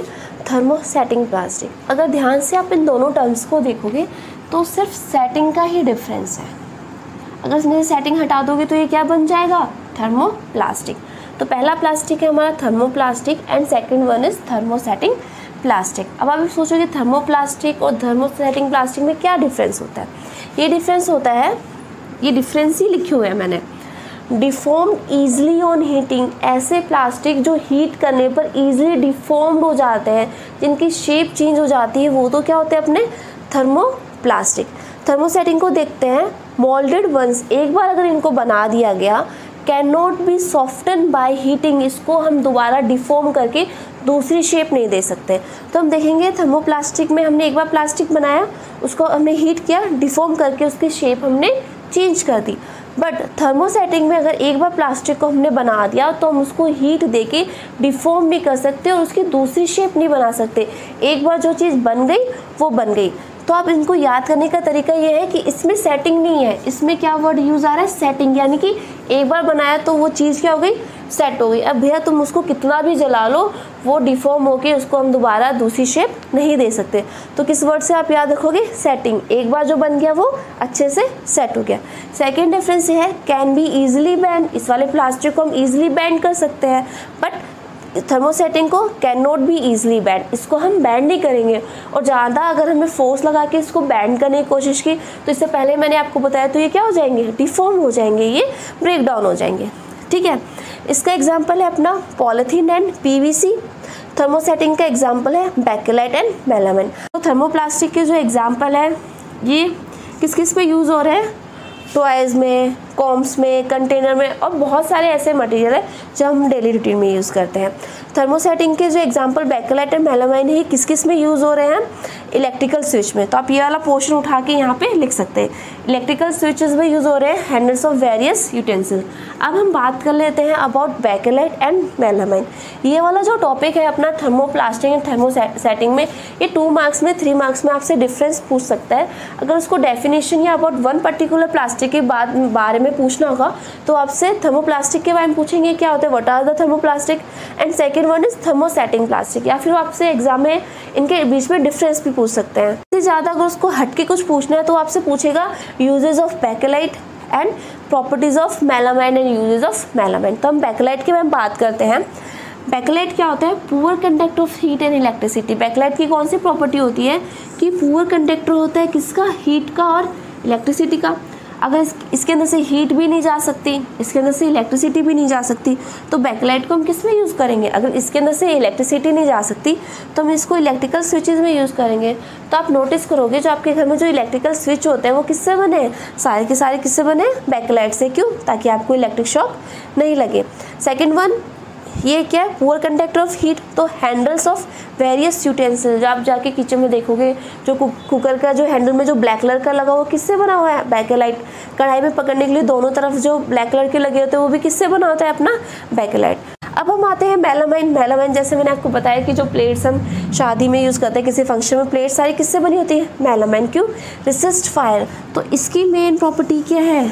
थर्मोसेटिंग प्लास्टिक। अगर ध्यान से आप इन दोनों टर्म्स को देखोगे तो सिर्फ सेटिंग का ही डिफरेंस है। अगर इसमें से सेटिंग हटा दोगे तो ये क्या बन जाएगा, थर्मोप्लास्टिक। तो पहला प्लास्टिक है हमारा thermoplastic and second one is thermosetting plastic. अब आप सोचोगे थर्मोप्लास्टिक और थर्मोसेटिंग प्लास्टिक में क्या डिफरेंस होता है। ये डिफरेंस होता है, ये डिफरेंस ही लिखे हुए हैं मैंने, डिफॉर्म्ड ईजिली ऑन हीटिंग, ऐसे प्लास्टिक जो हीट करने पर ईजिली डिफॉर्म्ड हो जाते हैं, जिनकी शेप चेंज हो जाती है, वो तो क्या होते हैं अपने थर्मोप्लास्टिक। थर्मोसेटिंग को देखते हैं, मोल्डेड वंस, एक बार अगर इनको बना दिया गया, can not be soften by heating, इसको हम दोबारा डिफॉर्म करके दूसरी शेप नहीं दे सकते। तो हम देखेंगे थर्मोप्लास्टिक में हमने एक बार प्लास्टिक बनाया, उसको हमने हीट किया, डिफॉर्म करके उसकी शेप हमने चेंज कर दी। बट थर्मोसेटिंग में अगर एक बार प्लास्टिक को हमने बना दिया तो हम उसको हीट देके डिफॉर्म नहीं कर सकते और उसकी दूसरी शेप नहीं बना सकते। एक बार जो चीज़ बन गई वो बन गई। तो आप इनको याद करने का तरीका ये है कि इसमें सेटिंग नहीं है, इसमें क्या वर्ड यूज़ आ रहा है, सेटिंग, यानी कि एक बार बनाया तो वो चीज़ क्या हो गई, सेट हो गई। अब भैया तुम उसको कितना भी जला लो वो डिफॉर्म होके उसको हम दोबारा दूसरी शेप नहीं दे सकते। तो किस वर्ड से आप याद रखोगे? सेटिंग। एक बार जो बन गया वो अच्छे से सेट हो गया। सेकेंड डिफरेंस ये है कैन बी ईजिली बैंड, इस वाले प्लास्टिक को हम ईजिली बैंड कर सकते हैं, बट थर्मोसेटिंग को can not be easily bend, इसको हम बैंड नहीं करेंगे। और ज़्यादा अगर हमें फोर्स लगा के इसको बैंड करने की कोशिश की तो इससे पहले मैंने आपको बताया तो ये क्या हो जाएंगे? डिफॉर्म हो जाएंगे, ये ब्रेक डाउन हो जाएंगे। ठीक है, इसका एग्जांपल है अपना पॉलीथीन एंड पीवीसी। थर्मोसेटिंग का एग्जांपल है बैकेलाइट एंड मेलामिन। तो थर्मोप्लास्टिक के जो एग्जांपल है ये किस किस पे यूज़ हो रहे हैं? टॉयज़ में, कॉम्स में, कंटेनर में और बहुत सारे ऐसे मटेरियल है जो हम डेली रूटीन में यूज़ करते हैं। थर्मोसेटिंग के जो एग्जांपल बैकेलाइट एंड मेलामाइन है किस किस में यूज़ हो रहे हैं? इलेक्ट्रिकल स्विच में। तो आप ये वाला पोर्शन उठा के यहाँ पे लिख सकते हैं। इलेक्ट्रिकल स्विचेस में यूज़ हो रहे हैं, हैंडल्स ऑफ वेरियस यूटेंसिल। अब हम बात कर लेते हैं अबाउट बैकेलाइट एंड मेलामाइन। ये वाला जो टॉपिक है अपना थर्मोप्लास्टिक एंड थर्मोसेटिंग में, ये टू मार्क्स में, थ्री मार्क्स में आपसे डिफरेंस पूछ सकता है। अगर उसको डेफिनेशन या अबाउट वन पर्टिकुलर प्लास्टिक के बाद बारे में पूछना होगा तो आपसे थर्मोप्लास्टिक के बारे में पूछेंगे क्या होता है, what are the thermoplastic, and second one is thermosetting plastic. या फिर आपसे एग्जाम में इनके बीच में डिफरेंस भी पूछ सकते हैं। इससे ज़्यादा अगर उसको हट के कुछ पूछना है तो आपसे पूछेगा uses of Bakelite and properties of melamine and uses of melamine. तो हम बैकेलाइट के बारे में बात करते हैं। बैकेलाइट क्या होता है? Poor conductor of heat and electricity. Bakelite की कौन सी प्रॉपर्टी होती है कि पुअर कंडक्टर होता है किसका? हीट का और इलेक्ट्रिसिटी का। अगर इस, इसके अंदर से हीट भी नहीं जा सकती, इसके अंदर से इलेक्ट्रिसिटी भी नहीं जा सकती, तो बैकलाइट को हम किस में यूज़ करेंगे? अगर इसके अंदर से इलेक्ट्रिसिटी नहीं जा सकती तो हम इसको इलेक्ट्रिकल स्विचेस में यूज़ करेंगे। तो आप नोटिस करोगे जो आपके घर में जो इलेक्ट्रिकल स्विच होते हैं वो किससे बने हैं? सारे के सारे किससे बने? बैकलाइट से। क्यों? ताकि आपको इलेक्ट्रिक शॉक नहीं लगे। सेकेंड वन ये क्या है? Poor conductor of heat. तो हैंडल्स ऑफ वेरियस यूटेंसिल, जो आप जाके किचन में देखोगे जो कुकर का जो हैंडल में जो ब्लैक कलर का लगा हुआ किससे बना हुआ है? बैकेलाइट। कढ़ाई में पकड़ने के लिए दोनों तरफ जो ब्लैक कलर के लगे होते हैं वो भी किससे बना होता है? अपना बैकेलाइट। अब हम आते हैं मेलामाइन। मेलामाइन जैसे मैंने आपको बताया कि जो प्लेट्स हम शादी में यूज़ करते हैं, किसी फंक्शन में, प्लेट्स सारी किससे बनी होती है? मेलामाइन। क्यों? Resist fire. तो इसकी मेन प्रॉपर्टी क्या है?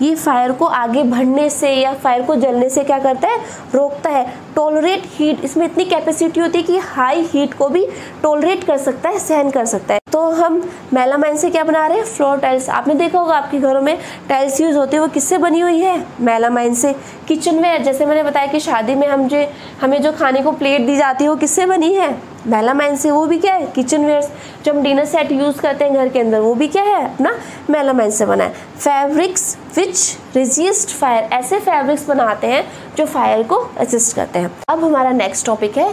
ये फायर को आगे बढ़ने से या फायर को जलने से क्या करता है? रोकता है। टॉलरेट हीट, इसमें इतनी कैपेसिटी होती है कि हाई हीट को भी टॉलरेट कर सकता है, सहन कर सकता है। तो हम मेलामाइन से क्या बना रहे हैं? Floor tiles. आपने देखा होगा आपके घरों में टाइल्स यूज़ होती है वो किससे बनी हुई है? मेलामाइन से। किचन वेयर, जैसे मैंने बताया कि शादी में हम जो हमें जो खाने को प्लेट दी जाती है वो किससे बनी है? मेलामाइन से। वो भी क्या है? Kitchen wares. जो हम डिनर सेट यूज़ करते हैं घर के अंदर वो भी क्या है? अपना मेलामाइन से बना है। फैब्रिक्स विच रेजिस्ट फायर, ऐसे फैब्रिक्स बनाते हैं जो फायर को रेजिस्ट करते हैं। अब हमारा नेक्स्ट टॉपिक है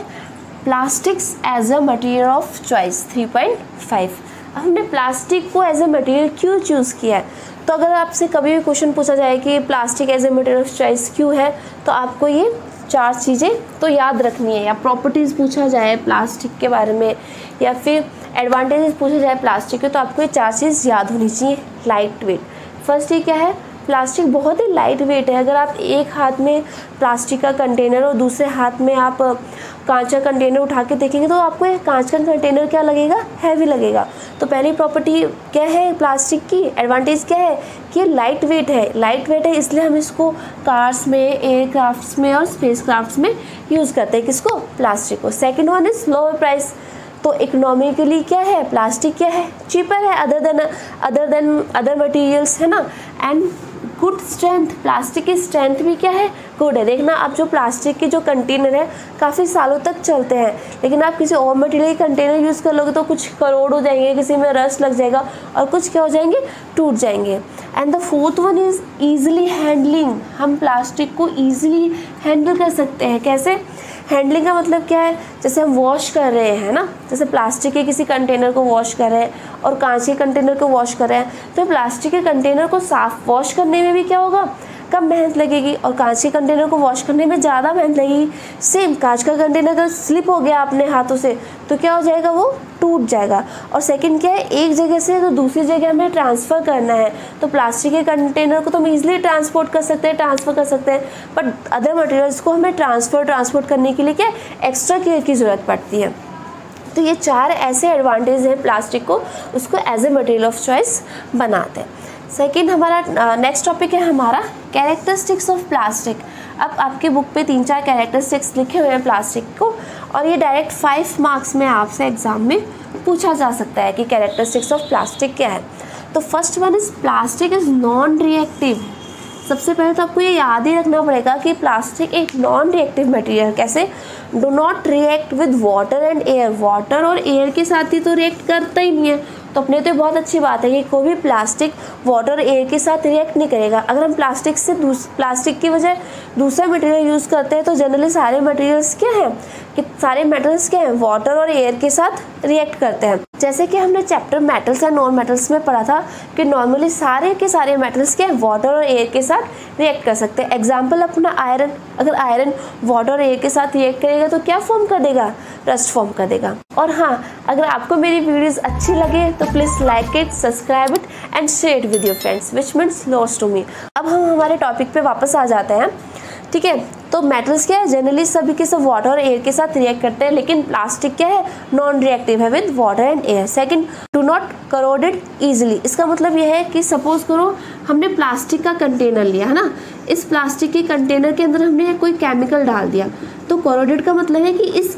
plastics as a material of choice three point five. हमने प्लास्टिक को एज अ मटेरियल क्यों चूज़ किया है? तो अगर आपसे कभी भी क्वेश्चन पूछा जाए कि plastic as a material of choice क्यों है तो आपको ये चार चीज़ें तो याद रखनी है। या प्रॉपर्टीज़ पूछा जाए प्लास्टिक के बारे में या फिर एडवांटेजेस पूछा जाए प्लास्टिक के, तो आपको ये चार चीज़ याद होनी चाहिए। लाइट वेट, फर्स्ट ये क्या है? प्लास्टिक बहुत ही लाइट वेट है। अगर आप एक हाथ में प्लास्टिक का कंटेनर और दूसरे हाथ में आप कांच का कंटेनर उठा के देखेंगे तो आपको ये कांच का कंटेनर क्या लगेगा? हैवी लगेगा। तो पहली प्रॉपर्टी क्या है प्लास्टिक की? एडवांटेज क्या है कि ये लाइट वेट है। लाइट वेट है इसलिए हम इसको कार्स में, एयरक्राफ्ट्स में और स्पेसक्राफ्ट्स में यूज़ करते हैं। किसको? प्लास्टिक को। Second one is lower price. तो इकोनॉमिकली क्या है? प्लास्टिक क्या है? चीपर है other than other than other materials, है ना। एंड गुड स्ट्रेंथ, प्लास्टिक की स्ट्रेंथ भी क्या है? गुड है। देखना आप जो प्लास्टिक के जो कंटेनर है काफ़ी सालों तक चलते हैं, लेकिन आप किसी और मटेरियल के कंटेनर यूज़ कर लोगे तो कुछ करोड़ हो जाएंगे, किसी में रस्ट लग जाएगा और कुछ क्या हो जाएंगे? टूट जाएंगे। And the fourth one is easily handling. हम प्लास्टिक को ईजिली हैंडल कर सकते हैं। कैसे? हैंडलिंग का मतलब क्या है? जैसे हम वॉश कर रहे हैं ना, जैसे प्लास्टिक के किसी कंटेनर को वॉश कर रहे हैं और कांच के कंटेनर को वॉश कर रहे हैं, तो प्लास्टिक के कंटेनर को साफ वॉश करने में भी क्या होगा? कम मेहनत लगेगी और कांच के कंटेनर को वॉश करने में ज़्यादा मेहनत लगेगी। सेम कांच का कंटेनर अगर स्लिप हो गया अपने हाथों से तो क्या हो जाएगा? वो टूट जाएगा। और सेकंड क्या है? एक जगह से तो दूसरी जगह हमें ट्रांसफ़र करना है तो प्लास्टिक के कंटेनर को तो हम ईजिली ट्रांसपोर्ट कर सकते हैं, ट्रांसफ़र कर सकते हैं, बट अदर मटेरियल्स को हमें ट्रांसफ़र ट्रांसपोर्ट करने के लिए क्या एक्स्ट्रा केयर की ज़रूरत पड़ती है। तो ये चार ऐसे एडवांटेज हैं प्लास्टिक को, उसको as a material of choice बनाते हैं। सेकेंड हमारा नेक्स्ट टॉपिक है हमारा कैरेक्टरिस्टिक्स ऑफ प्लास्टिक। अब आपकी बुक पे तीन चार कैरेक्टरिस्टिक्स लिखे हुए हैं प्लास्टिक को, और ये डायरेक्ट फाइव मार्क्स में आपसे एग्ज़ाम में पूछा जा सकता है कि कैरेक्टरिस्टिक्स ऑफ प्लास्टिक क्या है। तो first one is plastic is non reactive. सबसे पहले तो आपको ये याद ही रखना पड़ेगा कि प्लास्टिक एक नॉन रिएक्टिव मटेरियल, कैसे? Do not react with water and air. Water और एयर के साथ ही तो रिएक्ट करता ही नहीं है, तो अपने तो बहुत अच्छी बात है कि कोई भी प्लास्टिक वाटर और एयर के साथ रिएक्ट नहीं करेगा। अगर हम प्लास्टिक से प्लास्टिक की वजह दूसरा मटेरियल यूज़ करते हैं तो जनरली सारे मटेरियल्स क्या हैं कि सारे मेटल्स क्या हैं, वाटर और एयर के साथ रिएक्ट करते हैं। जैसे कि हमने chapter metals and non metals में पढ़ा था कि नॉर्मली सारे के सारे मेटल्स क्या हैं, वाटर और एयर के साथ रिएक्ट कर सकते हैं। एग्जाम्पल अपना आयरन, अगर आयरन वाटर और एयर के साथ रिएक्ट करेगा तो क्या फॉर्म कर देगा, रस्ट फॉर्म कर देगा। और हाँ, अगर आपको मेरी वीडियोज़ अच्छी लगे तो please like it, subscribe it and share with your friends which means loss to me. अब हम हमारे टॉपिक पे वापस आ जाते हैं, ठीक है। तो मेटल्स क्या है, जनरली सभी के सब वाटर और एयर के साथ रिएक्ट करते हैं, लेकिन प्लास्टिक क्या है, नॉन रिएक्टिव है with water and air. Second, do not corroded easily. इसका मतलब यह है कि सपोज करो हमने प्लास्टिक का कंटेनर लिया है ना, इस प्लास्टिक के कंटेनर के अंदर हमने कोई केमिकल डाल दिया, तो करोडेड का मतलब है कि इस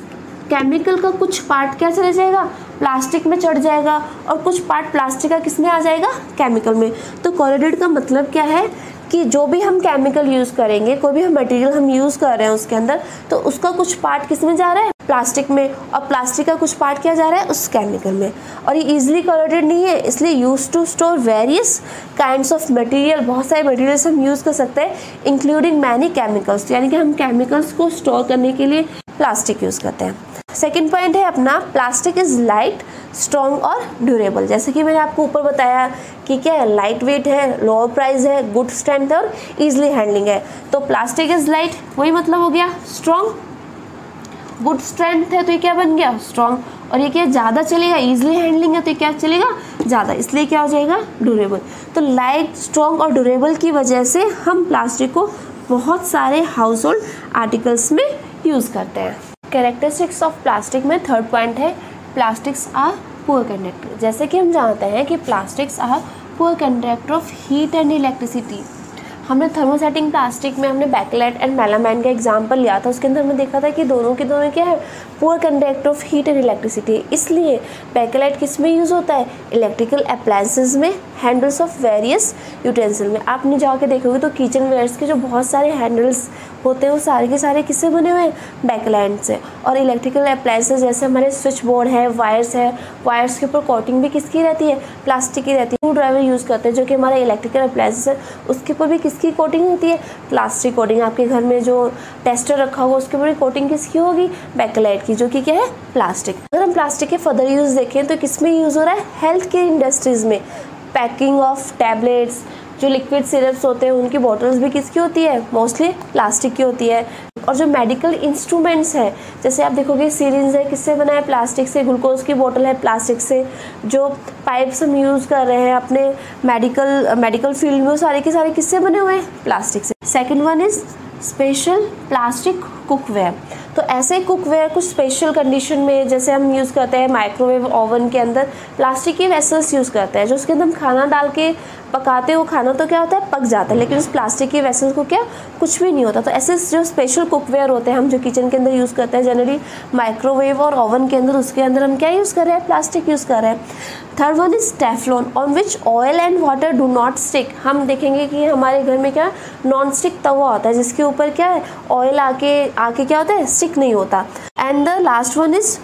केमिकल का कुछ पार्ट क्या चले जाएगा, प्लास्टिक में चढ़ जाएगा, और कुछ पार्ट प्लास्टिक का किस में आ जाएगा, केमिकल में। तो कॉलोडेड का मतलब क्या है कि जो भी हम केमिकल यूज़ करेंगे, कोई भी हम मटेरियल हम यूज़ कर रहे हैं उसके अंदर, तो उसका कुछ पार्ट किस में जा रहा है, प्लास्टिक में, और प्लास्टिक का कुछ पार्ट क्या जा रहा है, उस केमिकल में। और ये ईजिली कॉलोडेड नहीं है, इसलिए use to store various kinds of material. बहुत सारे मटेरियल्स हम यूज़ कर सकते हैं इंक्लूडिंग मैनी केमिकल्स, यानी कि हम केमिकल्स को स्टोर करने के लिए प्लास्टिक यूज़ करते हैं। सेकेंड पॉइंट है अपना, प्लास्टिक इज़ लाइट, स्ट्रॉन्ग और ड्यूरेबल। जैसे कि मैंने आपको ऊपर बताया कि क्या है, लाइट वेट है, लोअर प्राइस है, गुड स्ट्रेंथ है और ईजिली हैंडलिंग है। तो प्लास्टिक इज़ लाइट, वही मतलब हो गया स्ट्रॉन्ग, गुड स्ट्रेंथ है तो ये क्या बन गया, स्ट्रॉन्ग, और ये क्या ज़्यादा चलेगा, ईजिली हैंडलिंग है तो ये क्या चलेगा, ज़्यादा, इसलिए क्या हो जाएगा, ड्यूरेबल। तो लाइट, स्ट्रॉन्ग और ड्यूरेबल की वजह से हम प्लास्टिक को बहुत सारे हाउस होल्ड आर्टिकल्स में यूज़ करते हैं। कैरेक्टरिस्टिक्स ऑफ प्लास्टिक में थर्ड पॉइंट है, प्लास्टिक्स आर पुअर कंडक्टर। जैसे कि हम जानते हैं कि plastics are poor conductor of heat and electricity. हमने थर्मोसेटिंग प्लास्टिक में हमने बैकलाइट एंड मेलामाइन का एग्जाम्पल लिया था, उसके अंदर हमने देखा था कि दोनों के दोनों क्या है, poor conductor of heat and electricity. इसलिए बैकलाइट किस में यूज़ होता है, इलेक्ट्रिकल अप्लायंसेज में, हैंडल्स ऑफ वेरियस यूटेंसिल में। आप नहीं जाके देखोगे तो किचन वेयर्स के जो बहुत सारे हैंडल्स होते हैं वो सारे के सारे किससे बने हुए हैं, बैकलाइट से। और इलेक्ट्रिकल अप्लायंसेज जैसे हमारे स्विच बोर्ड है, वायर्स है, वायर्स के ऊपर कोटिंग भी किसकी रहती है, प्लास्टिक की रहती है। स्क्रू ड्राइवर यूज़ करते हैं जो कि हमारा इलेक्ट्रिकल अप्लायंसेज है, उसके ऊपर भी किसकी कोटिंग होती है, प्लास्टिक कोटिंग। आपके घर में जो टेस्टर रखा होगा उसके ऊपर भी कोटिंग किसकी होगी, बैकलाइट की, जो कि क्या है, प्लास्टिक। अगर हम प्लास्टिक के फर्दर यूज़ देखें तो किस में यूज़ हो रहा है, हेल्थ केयर इंडस्ट्रीज़ में, पैकिंग ऑफ टैबलेट्स, जो लिक्विड सिरप्स होते हैं उनकी बॉटल्स भी किसकी होती है, मोस्टली प्लास्टिक की होती है। और जो मेडिकल इंस्ट्रूमेंट्स हैं, जैसे आप देखोगे सिरिंज है, किससे बना है, प्लास्टिक से, ग्लूकोज की बोतल है प्लास्टिक से, जो पाइप्स हम यूज़ कर रहे हैं अपने मेडिकल मेडिकल फील्ड में, वो सारे के सारे किससे बने हुए हैं, प्लास्टिक से। Second one is special plastic cookware. तो ऐसे कुकवेयर कुछ स्पेशल कंडीशन में, जैसे हम यूज़ करते हैं माइक्रोवेव ओवन के अंदर प्लास्टिक की वेसल्स यूज़ करते हैं, जो उसके अंदर हम खाना डाल के पकाते हो खाना, तो क्या होता है, पक जाता है, लेकिन उस प्लास्टिक की वेसल्स को क्या कुछ भी नहीं होता। तो ऐसे जो स्पेशल कुकवेयर होते हैं हम जो किचन के अंदर यूज़ करते हैं, जनरली माइक्रोवेव और ओवन के अंदर, उसके अंदर हम क्या यूज़ कर रहे हैं, प्लास्टिक यूज़ कर रहे हैं। Third one is Teflon, on which oil and water do not stick. हम देखेंगे कि हमारे घर में क्या नॉन स्टिक तवा होता है जिसके ऊपर क्या है, ऑयल आके आके क्या होता है, स्टिक नहीं होता। And the last one is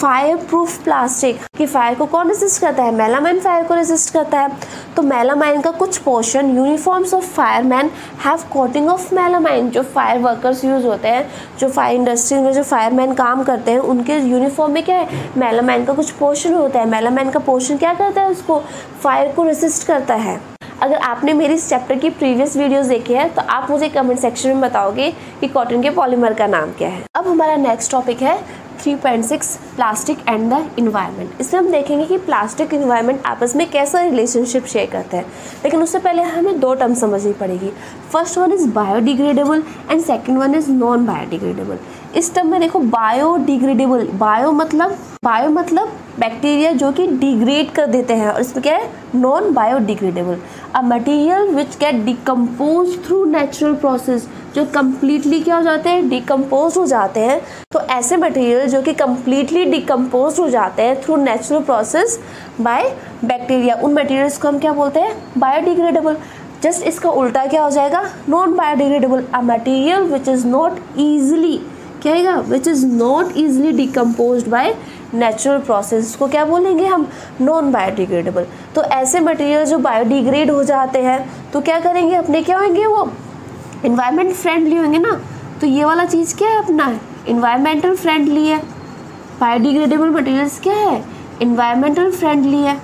fire proof plastic, कि फायर को कौन रेजिस्ट करता है, मेलामाइन फायर को रेजिस्ट करता है। तो मेलामाइन का कुछ portion, uniforms of fireman have coating of melamine. जो फायर वर्कर्स यूज़ होते हैं, जो फायर इंडस्ट्री में जो फायरमैन काम करते हैं, उनके यूनिफॉर्म में क्या है, मेलामाइन का कुछ पोर्शन होता है। मेलामाइन का पोर्शन क्या करता है, उसको फायर को रेजिस्ट करता है। अगर आपने मेरी इस चैप्टर की प्रीवियस वीडियोस देखी है तो आप मुझे कमेंट सेक्शन में बताओगे कि कॉटन के पॉलीमर का नाम क्या है। अब हमारा नेक्स्ट टॉपिक है three point six plastic and the environment. इसमें हम देखेंगे कि प्लास्टिक इन्वायरमेंट आपस में कैसा रिलेशनशिप शेयर करते हैं, लेकिन उससे पहले हमें दो टर्म समझनी पड़ेगी। First one is biodegradable and second one is non biodegradable. इस टर्म में देखो, बायोडिग्रेडेबल, बायो मतलब बायो मतलब बैक्टीरिया जो कि डिग्रेड कर देते हैं, और इसमें क्या है non biodegradable, a material which get decompose through natural process, जो कम्प्लीटली क्या हो जाते हैं डिकम्पोज हो जाते हैं। तो ऐसे मटेरियल जो कि कम्प्लीटली डिकम्पोज हो जाते हैं through natural process by bacteria, उन मटेरियल्स को हम क्या बोलते हैं बायोडिग्रेडेबल। जस्ट इसका उल्टा क्या हो जाएगा non biodegradable, a material which is not easily क्या आएगा which is not easily decompose by natural process, को क्या बोलेंगे हम नॉन बायोडिग्रेडेबल। तो ऐसे मटेरियल जो बायोडिग्रेड हो जाते हैं तो क्या करेंगे अपने क्या होंगे वो इन्वायरमेंट फ्रेंडली होंगे ना। तो ये वाला चीज़ क्या है अपना इन्वायरमेंटल फ्रेंडली है, बायोडिग्रेडेबल मटेरियल्स क्या है इन्वायरमेंटल फ्रेंडली है,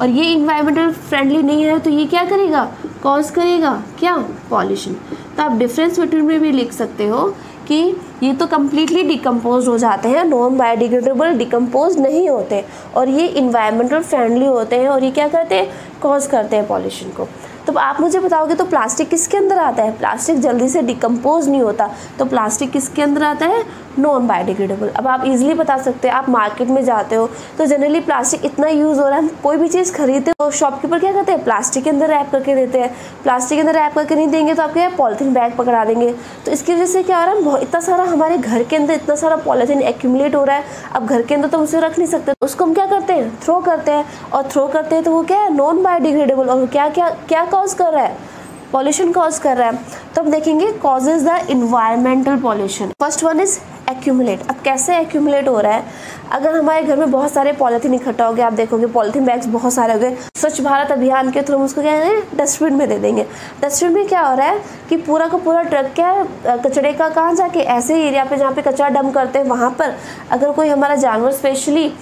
और ये इन्वायरमेंटल फ्रेंडली नहीं है तो ये क्या करेगा कॉज करेगा क्या पॉल्यूशन। तो आप डिफरेंस बिटवीन में भी लिख सकते हो कि ये तो कम्प्लीटली डिकम्पोज हो जाते हैं, नॉन बायोडिग्रेडेबल डिकम्पोज नहीं होते, और ये इन्वायरमेंटल फ्रेंडली होते हैं और ये क्या करते हैं कॉज करते हैं पॉल्यूशन को। तो आप मुझे बताओगे तो प्लास्टिक किसके अंदर आता है, प्लास्टिक जल्दी से डिकम्पोज नहीं होता, तो प्लास्टिक किसके अंदर आता है नॉन बायोडिग्रेडेबल। अब आप इजीली बता सकते हैं, आप मार्केट में जाते हो तो जनरली प्लास्टिक इतना यूज़ हो रहा है, हम कोई भी चीज़ खरीदते हो शॉपकीपर क्या करते हैं प्लास्टिक के अंदर रैप करके देते हैं, प्लास्टिक के अंदर रैप करके नहीं देंगे तो आप क्या पॉलीथीन बैग पकड़ा देंगे। तो इसकी वजह से क्या हो रहा है इतना सारा हमारे घर के अंदर इतना सारा पॉलीथीन एक्यूमुलेट हो रहा है, अब घर के अंदर तो उसे रख नहीं सकते, उसको हम क्या करते हैं थ्रो करते हैं, और थ्रो करते हैं तो वो क्या है नॉन बायोडिग्रेडेबल, और क्या क्या क्या कॉज कर रहा है पॉल्यूशन कॉज कर रहा है। तो हम देखेंगे causes the environmental pollution. First one is accumulate. अब कैसे एक्यूमुलेट हो रहा है, अगर हमारे घर में बहुत सारे पॉलीथीन इकट्ठा हो गए, आप देखोगे पॉलीथीन बैग्स बहुत सारे हो गए, स्वच्छ भारत अभियान के थ्रू हम उसको क्या है डस्टबिन में दे देंगे। डस्टबिन में क्या हो रहा है कि पूरा का पूरा ट्रक क्या है कचड़े का कहाँ जाके ऐसे एरिया पे जहाँ पे कचरा डंप करते हैं वहाँ पर, अगर कोई हमारा जानवर स्पेशली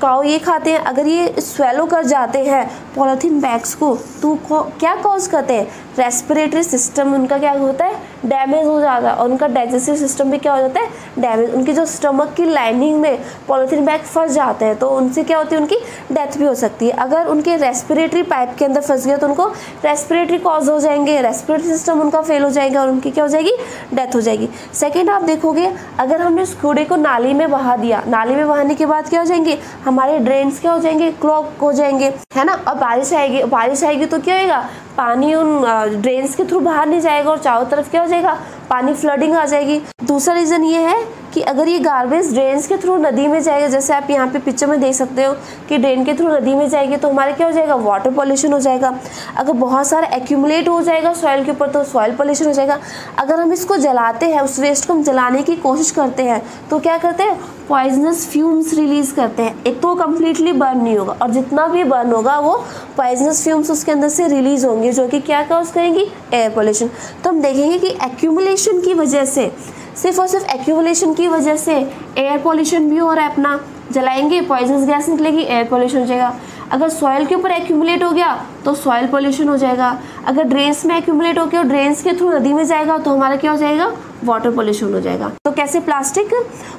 काऊ ये खाते हैं अगर ये स्वेलो कर जाते हैं पॉलीथीन बैग्स को तो क्या कॉज करते हैं रेस्पिरेटरी सिस्टम उनका क्या होता है डैमेज हो जाता है, और उनका डाइजेस्टिव सिस्टम भी क्या हो जाता है डैमेज, उनकी जो स्टमक की लाइनिंग में पॉलीथीन बैग फंस जाते हैं तो उनसे क्या होती है उनकी डेथ भी हो सकती है। अगर उनके रेस्पिरेटरी पाइप के अंदर फंस गया तो उनको रेस्पिरेटरी कॉज हो जाएंगे, रेस्पिरेटरी सिस्टम उनका फेल हो जाएगा और उनकी क्या हो जाएगी डेथ हो जाएगी। सेकेंड आप देखोगे अगर हमने उस कूड़े को नाली में बहा दिया, नाली में बहाने के बाद क्या हो जाएंगे हमारे ड्रेन्स क्या हो जाएंगे क्लॉग हो जाएंगे है ना, और बारिश आएगी, बारिश आएगी तो क्या होगा पानी उन ड्रेन्स के थ्रू बाहर नहीं जाएगा और चारों तरफ क्या हो जाएगा पानी फ्लडिंग आ जाएगी। दूसरा रीज़न ये है कि अगर ये गार्बेज ड्रेन्स के थ्रू नदी में जाएगा, जैसे आप यहाँ पे पिक्चर में देख सकते हो कि ड्रेन के थ्रू नदी में जाएगी तो हमारे क्या हो जाएगा वाटर पॉल्यूशन हो जाएगा। अगर बहुत सारा एक्यूमुलेट हो जाएगा सॉइल के ऊपर तो सॉइल पॉल्यूशन हो जाएगा। अगर हम इसको जलाते हैं, उस वेस्ट को हम जलाने की कोशिश करते हैं तो क्या करते हैं पॉइजनस फ्यूम्स रिलीज़ करते हैं। एक तो कम्प्लीटली बर्न नहीं होगा और जितना भी बर्न होगा वो पॉइजनस फ्यूम्स उसके अंदर से रिलीज़ होंगे जो कि क्या कॉज करेंगी एयर पॉल्यूशन। तो हम देखेंगे कि एक्यूमुलेशन की वजह से सिर्फ और सिर्फ एक्यूमुलेशन की वजह से एयर पॉल्यूशन भी हो रहा है अपना, जलाएंगे पॉइजनस गैस निकलेगी एयर पॉल्यूशन हो जाएगा। अगर सॉइल के ऊपर एक्यूमुलेट हो गया तो सॉइल पॉल्यूशन हो जाएगा। अगर ड्रेन्स में एक्यूमुलेट हो गया और ड्रेन्स के थ्रू नदी में जाएगा तो हमारा क्या हो जाएगा वाटर पॉल्यूशन हो जाएगा। तो कैसे प्लास्टिक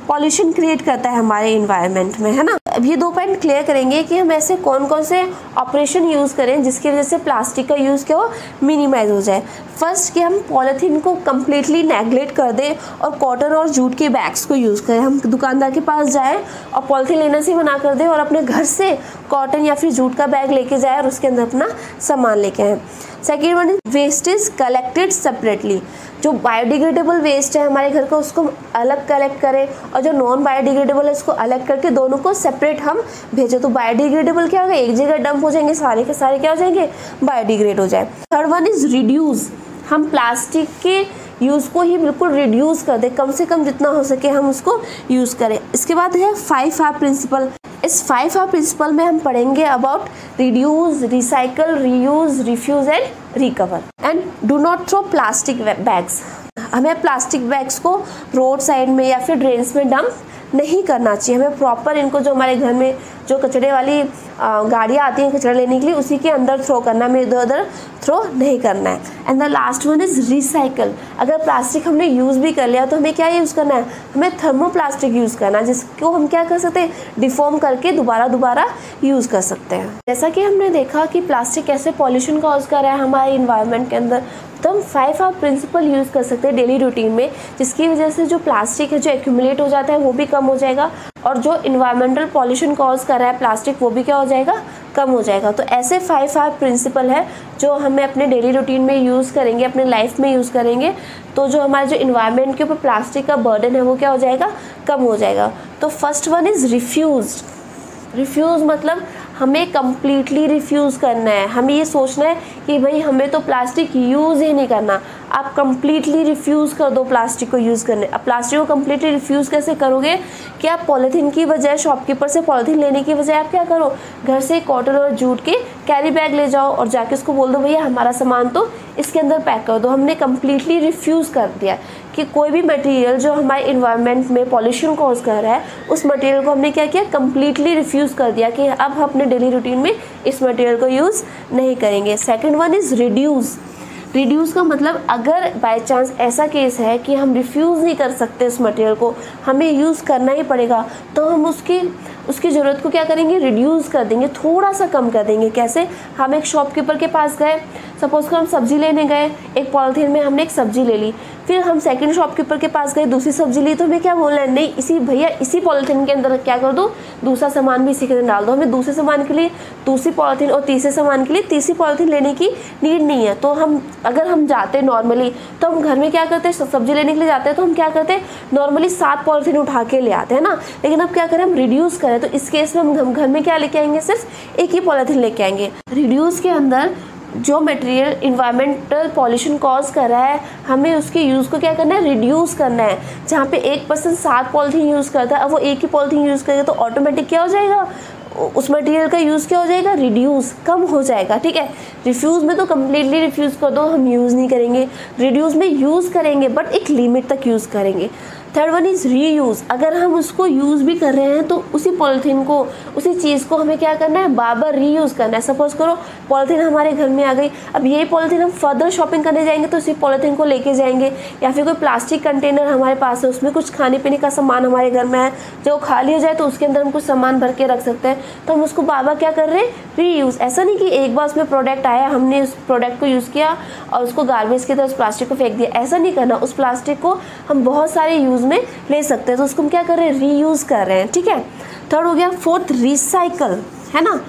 पॉल्यूशन क्रिएट करता है हमारे इन्वायरमेंट में है ना। अब ये दो पॉइंट क्लियर करेंगे कि हम ऐसे कौन कौन से ऑपरेशन यूज़ करें जिसकी वजह से प्लास्टिक का यूज़ क्या हो मिनिमाइज हो जाए। फर्स्ट कि हम पॉलीथीन को कम्प्लीटली नेगलेक्ट कर दें और कॉटन और जूट के बैग्स को यूज़ करें। हम दुकानदार के पास जाएँ और पॉलीथीन लेने से मना कर दें और अपने घर से कॉटन या फिर जूट का बैग लेके जाए और उसके अंदर अपना सामान लेके आए। Second one waste is collected separately. जो बायोडिग्रेडेबल वेस्ट है हमारे घर का उसको हम अलग कलेक्ट करें और जो नॉन बायोडिग्रेडेबल है उसको अलग करके दोनों को सेपरेट हम भेजें। तो बायोडिग्रेडेबल क्या होगा एक जगह डंप हो जाएंगे सारे के सारे क्या हो जाएंगे बायोडिग्रेड हो जाए। Third one is reduce. हम प्लास्टिक के यूज़ को ही बिल्कुल रिड्यूस कर दें, कम से कम जितना हो सके हम उसको यूज़ करें। इसके बाद है फाइव आर प्रिंसिपल। इस फाइव आर प्रिंसिपल में हम पढ़ेंगे about reduce, recycle, reuse, refuse and recover. And do not throw plastic bags. हमें प्लास्टिक बैग्स को रोड साइड में या फिर ड्रेन्स में डंप नहीं करना चाहिए, हमें प्रॉपर इनको जो हमारे घर में जो कचड़े वाली गाड़ियाँ आती हैं कचरा लेने के लिए उसी के अंदर थ्रो करना, हमें इधर उधर थ्रो नहीं करना है। And the last one is recycle. अगर प्लास्टिक हमने यूज़ भी कर लिया तो हमें क्या यूज़ करना है, हमें थर्मोप्लास्टिक यूज़ करना है जिसको हम क्या कर सकते हैं डिफॉर्म करके दोबारा दोबारा यूज़ कर सकते हैं। जैसा कि हमने देखा कि प्लास्टिक कैसे पॉल्यूशन कॉज कर रहा है हमारे इन्वायरमेंट के अंदर, तो हम फाइव आर प्रिंसिपल यूज़ कर सकते हैं डेली रूटीन में, जिसकी वजह से जो प्लास्टिक है जो एक्यूमुलेट हो जाता है वो भी कम हो जाएगा, और जो इन्वायरमेंटल पॉल्यूशन कॉज कर रहा है प्लास्टिक वो भी क्या हो जाएगा, कम हो जाएगा। तो ऐसे फाइव आर प्रिंसिपल है जो हमें अपने डेली रूटीन में यूज़ करेंगे, अपने लाइफ में यूज़ करेंगे, तो जो हमारे जो इन्वायरमेंट के ऊपर प्लास्टिक का बर्डन है वो क्या हो जाएगा, कम हो जाएगा। तो first one is refuse. Refuse मतलब हमें कम्प्लीटली रिफ्यूज़ करना है, हमें ये सोचना है कि भाई हमें तो प्लास्टिक यूज़ ही नहीं करना। आप कम्प्लीटली रिफ्यूज़ कर दो प्लास्टिक को यूज़ करने। अब प्लास्टिक को कम्प्लीटली रिफ्यूज़ कैसे करोगे कि आप पॉलीथीन की बजाय, शॉपकीपर से पॉलीथीन लेने की बजाय आप क्या करो, घर से कॉटन और जूट के कैरी बैग ले जाओ और जाके उसको बोल दो भैया हमारा सामान तो इसके अंदर पैक कर दो। हमने कम्प्लीटली रिफ्यूज़ कर दिया कि कोई भी मटेरियल जो हमारे इन्वायरमेंट में पॉल्यूशन कॉज कर रहा है उस मटेरियल को हमने क्या किया, कम्प्लीटली रिफ्यूज़ कर दिया कि अब हम अपने डेली रूटीन में इस मटेरियल को यूज़ नहीं करेंगे। Second one is reduce. Reduce का मतलब अगर बाय चांस ऐसा केस है कि हम रिफ्यूज़ नहीं कर सकते उस मटेरियल को, हमें यूज़ करना ही पड़ेगा, तो हम उसकी उसकी ज़रूरत को क्या करेंगे, रिड्यूस कर देंगे, थोड़ा सा कम कर देंगे। कैसे? हम एक शॉपकीपर के पास गए, सपोज़ को हम सब्ज़ी लेने गए, एक पॉलिथीन में हमने एक सब्ज़ी ले ली, फिर हम सेकंड शॉपकीपर के पास गए, दूसरी सब्ज़ी ली, तो हमें क्या बोलना है, नहीं इसी भैया इसी पॉलिथीन के अंदर क्या कर दो, दूसरा सामान भी इसी के अंदर डाल दो। हमें दूसरे सामान के लिए दूसरी पॉलिथीन और तीसरे सामान के लिए तीसरी पॉलिथीन लेने की नीड नहीं है। तो हम अगर हम जाते नॉर्मली तो हम घर में क्या करते हैं, सब्ज़ी लेने के लिए जाते हैं तो हम क्या करते हैं, नॉर्मली सात पॉलिथीन उठा के ले आते हैं ना, लेकिन अब क्या करें, हम रिड्यूस करें। तो इस केस में हम घर में क्या लेके आएंगे, सिर्फ एक ही पॉलिथीन लेके आएंगे। रिड्यूस के अंदर जो मटेरियल इन्वायरमेंटल पॉल्यूशन कॉज कर रहा है हमें उसके यूज़ को क्या करना है, रिड्यूस करना है। जहाँ पे एक पर्सन सात पॉलिथीन यूज़ करता है अब वो एक ही पॉलिथीन यूज़ करेगा तो ऑटोमेटिक क्या हो जाएगा, उस मटेरियल का यूज़ क्या हो जाएगा, रिड्यूस, कम हो जाएगा। ठीक है, रिफ्यूज़ में तो कम्प्लीटली रिफ्यूज़ कर दो, हम यूज़ नहीं करेंगे। रिड्यूस में यूज़ करेंगे बट एक लिमिट तक यूज़ करेंगे। Third one is reuse. अगर हम उसको यूज़ भी कर रहे हैं तो उसी पॉलिथीन को, उसी चीज़ को हमें क्या करना है, बार बार रीयूज़ करना है। सपोज़ करो पॉलिथीन हमारे घर में आ गई, अब यही पॉलिथीन हम फर्दर शॉपिंग करने जाएंगे तो उसी पॉलिथीन को लेके जाएंगे, या फिर कोई प्लास्टिक कंटेनर हमारे पास है उसमें कुछ खाने पीने का सामान हमारे घर में है, जो खाली हो जाए तो उसके अंदर हम कुछ सामान भर के रख सकते हैं। तो हम उसको बार बार क्या कर रहे हैं, रीयूज़। ऐसा नहीं कि एक बार उसमें प्रोडक्ट आया, हमने उस प्रोडक्ट को यूज़ किया और उसको गार्बेज के अंदर उस प्लास्टिक को फेंक दिया, ऐसा नहीं करना। उस प्लास्टिक को हम बहुत सारे यूज़ में ले सकते हैं, तो उसको हम क्या कर रहे हैं, रीयूज़ कर रहे हैं। ठीक है, थर्ड हो गया। फोर्थ रिसाइकल, है ना,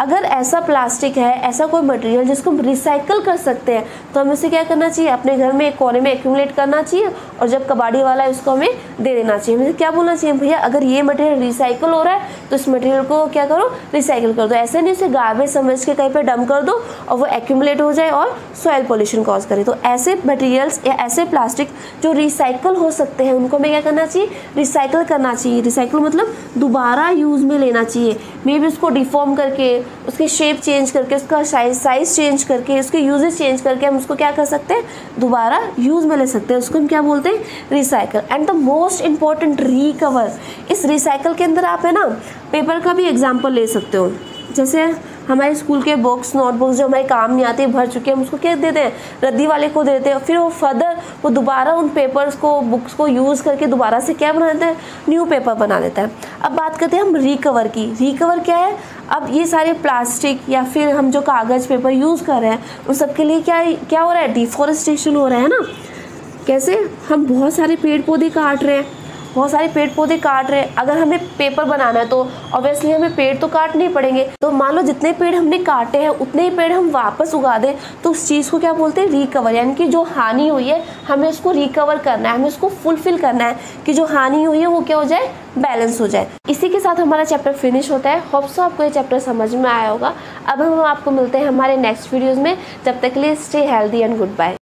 अगर ऐसा प्लास्टिक है, ऐसा कोई मटेरियल जिसको हम रिसाइकल कर सकते हैं तो हमें इसे क्या करना चाहिए, अपने घर में एक कोने में एक्यूमुलेट करना चाहिए और जब कबाड़ी वाला है उसको हमें दे देना चाहिए। हमें क्या बोलना चाहिए, भैया अगर ये मटेरियल रिसाइकल हो रहा है तो इस मटेरियल को क्या करो, रिसाइकल कर दो। ऐसे नहीं उसे गार्बेज समझ के कहीं पर डंप कर दो और वो एक्यूमुलेट हो जाए और सॉइल पॉल्यूशन कॉज करे। तो ऐसे मटेरियल्स या ऐसे प्लास्टिक जो रिसाइकल हो सकते हैं उनको हमें क्या करना चाहिए, रिसाइकल करना चाहिए। रिसाइकल मतलब दोबारा यूज़ में लेना चाहिए, मे बी उसको डिफॉर्म करके, उसकी शेप चेंज करके, उसका साइज साइज चेंज करके, उसके यूजेज चेंज करके हम उसको क्या कर सकते हैं, दोबारा यूज़ में ले सकते हैं, उसको हम क्या बोलते हैं, recycle. And the most important, recover. इस रिसाइकल के अंदर आप है ना पेपर का भी एग्जांपल ले सकते हो, जैसे हमारे स्कूल के बुक्स, नोटबुक्स जो हमारे काम नहीं आते भर चुके, हम उसको क्या देते हैं, रद्दी वाले को देते हैं, फिर वो फर्दर वो दोबारा उन पेपर्स को, बुक्स को यूज़ करके दोबारा से क्या बना देता है, न्यू पेपर बना देता है। अब बात करते हैं हम रिकवर की। रिकवर क्या है, अब ये सारे प्लास्टिक या फिर हम जो कागज़ पेपर यूज़ कर रहे हैं उन सबके लिए क्या क्या हो रहा है, डिफॉरेस्टेशन हो रहा है ना। कैसे, हम बहुत सारे पेड़ पौधे काट रहे हैं, बहुत सारे पेड़ पौधे काट रहे हैं, अगर हमें पेपर बनाना है तो ऑब्वियसली हमें पेड़ तो काटने पड़ेंगे। तो मान लो जितने पेड़ हमने काटे हैं उतने ही पेड़ हम वापस उगा दें तो उस चीज़ को क्या बोलते हैं, रिकवर। यानी कि जो हानि हुई है हमें उसको रिकवर करना है, हमें उसको फुलफिल करना है कि जो हानि हुई है वो क्या हो जाए, बैलेंस हो जाए। इसी के साथ हमारा चैप्टर फिनिश होता है। होप सो आपको ये चैप्टर समझ में आया होगा। अब हम आपको मिलते हैं हमारे नेक्स्ट वीडियोज़ में, जब तक के लिए stay healthy and good bye.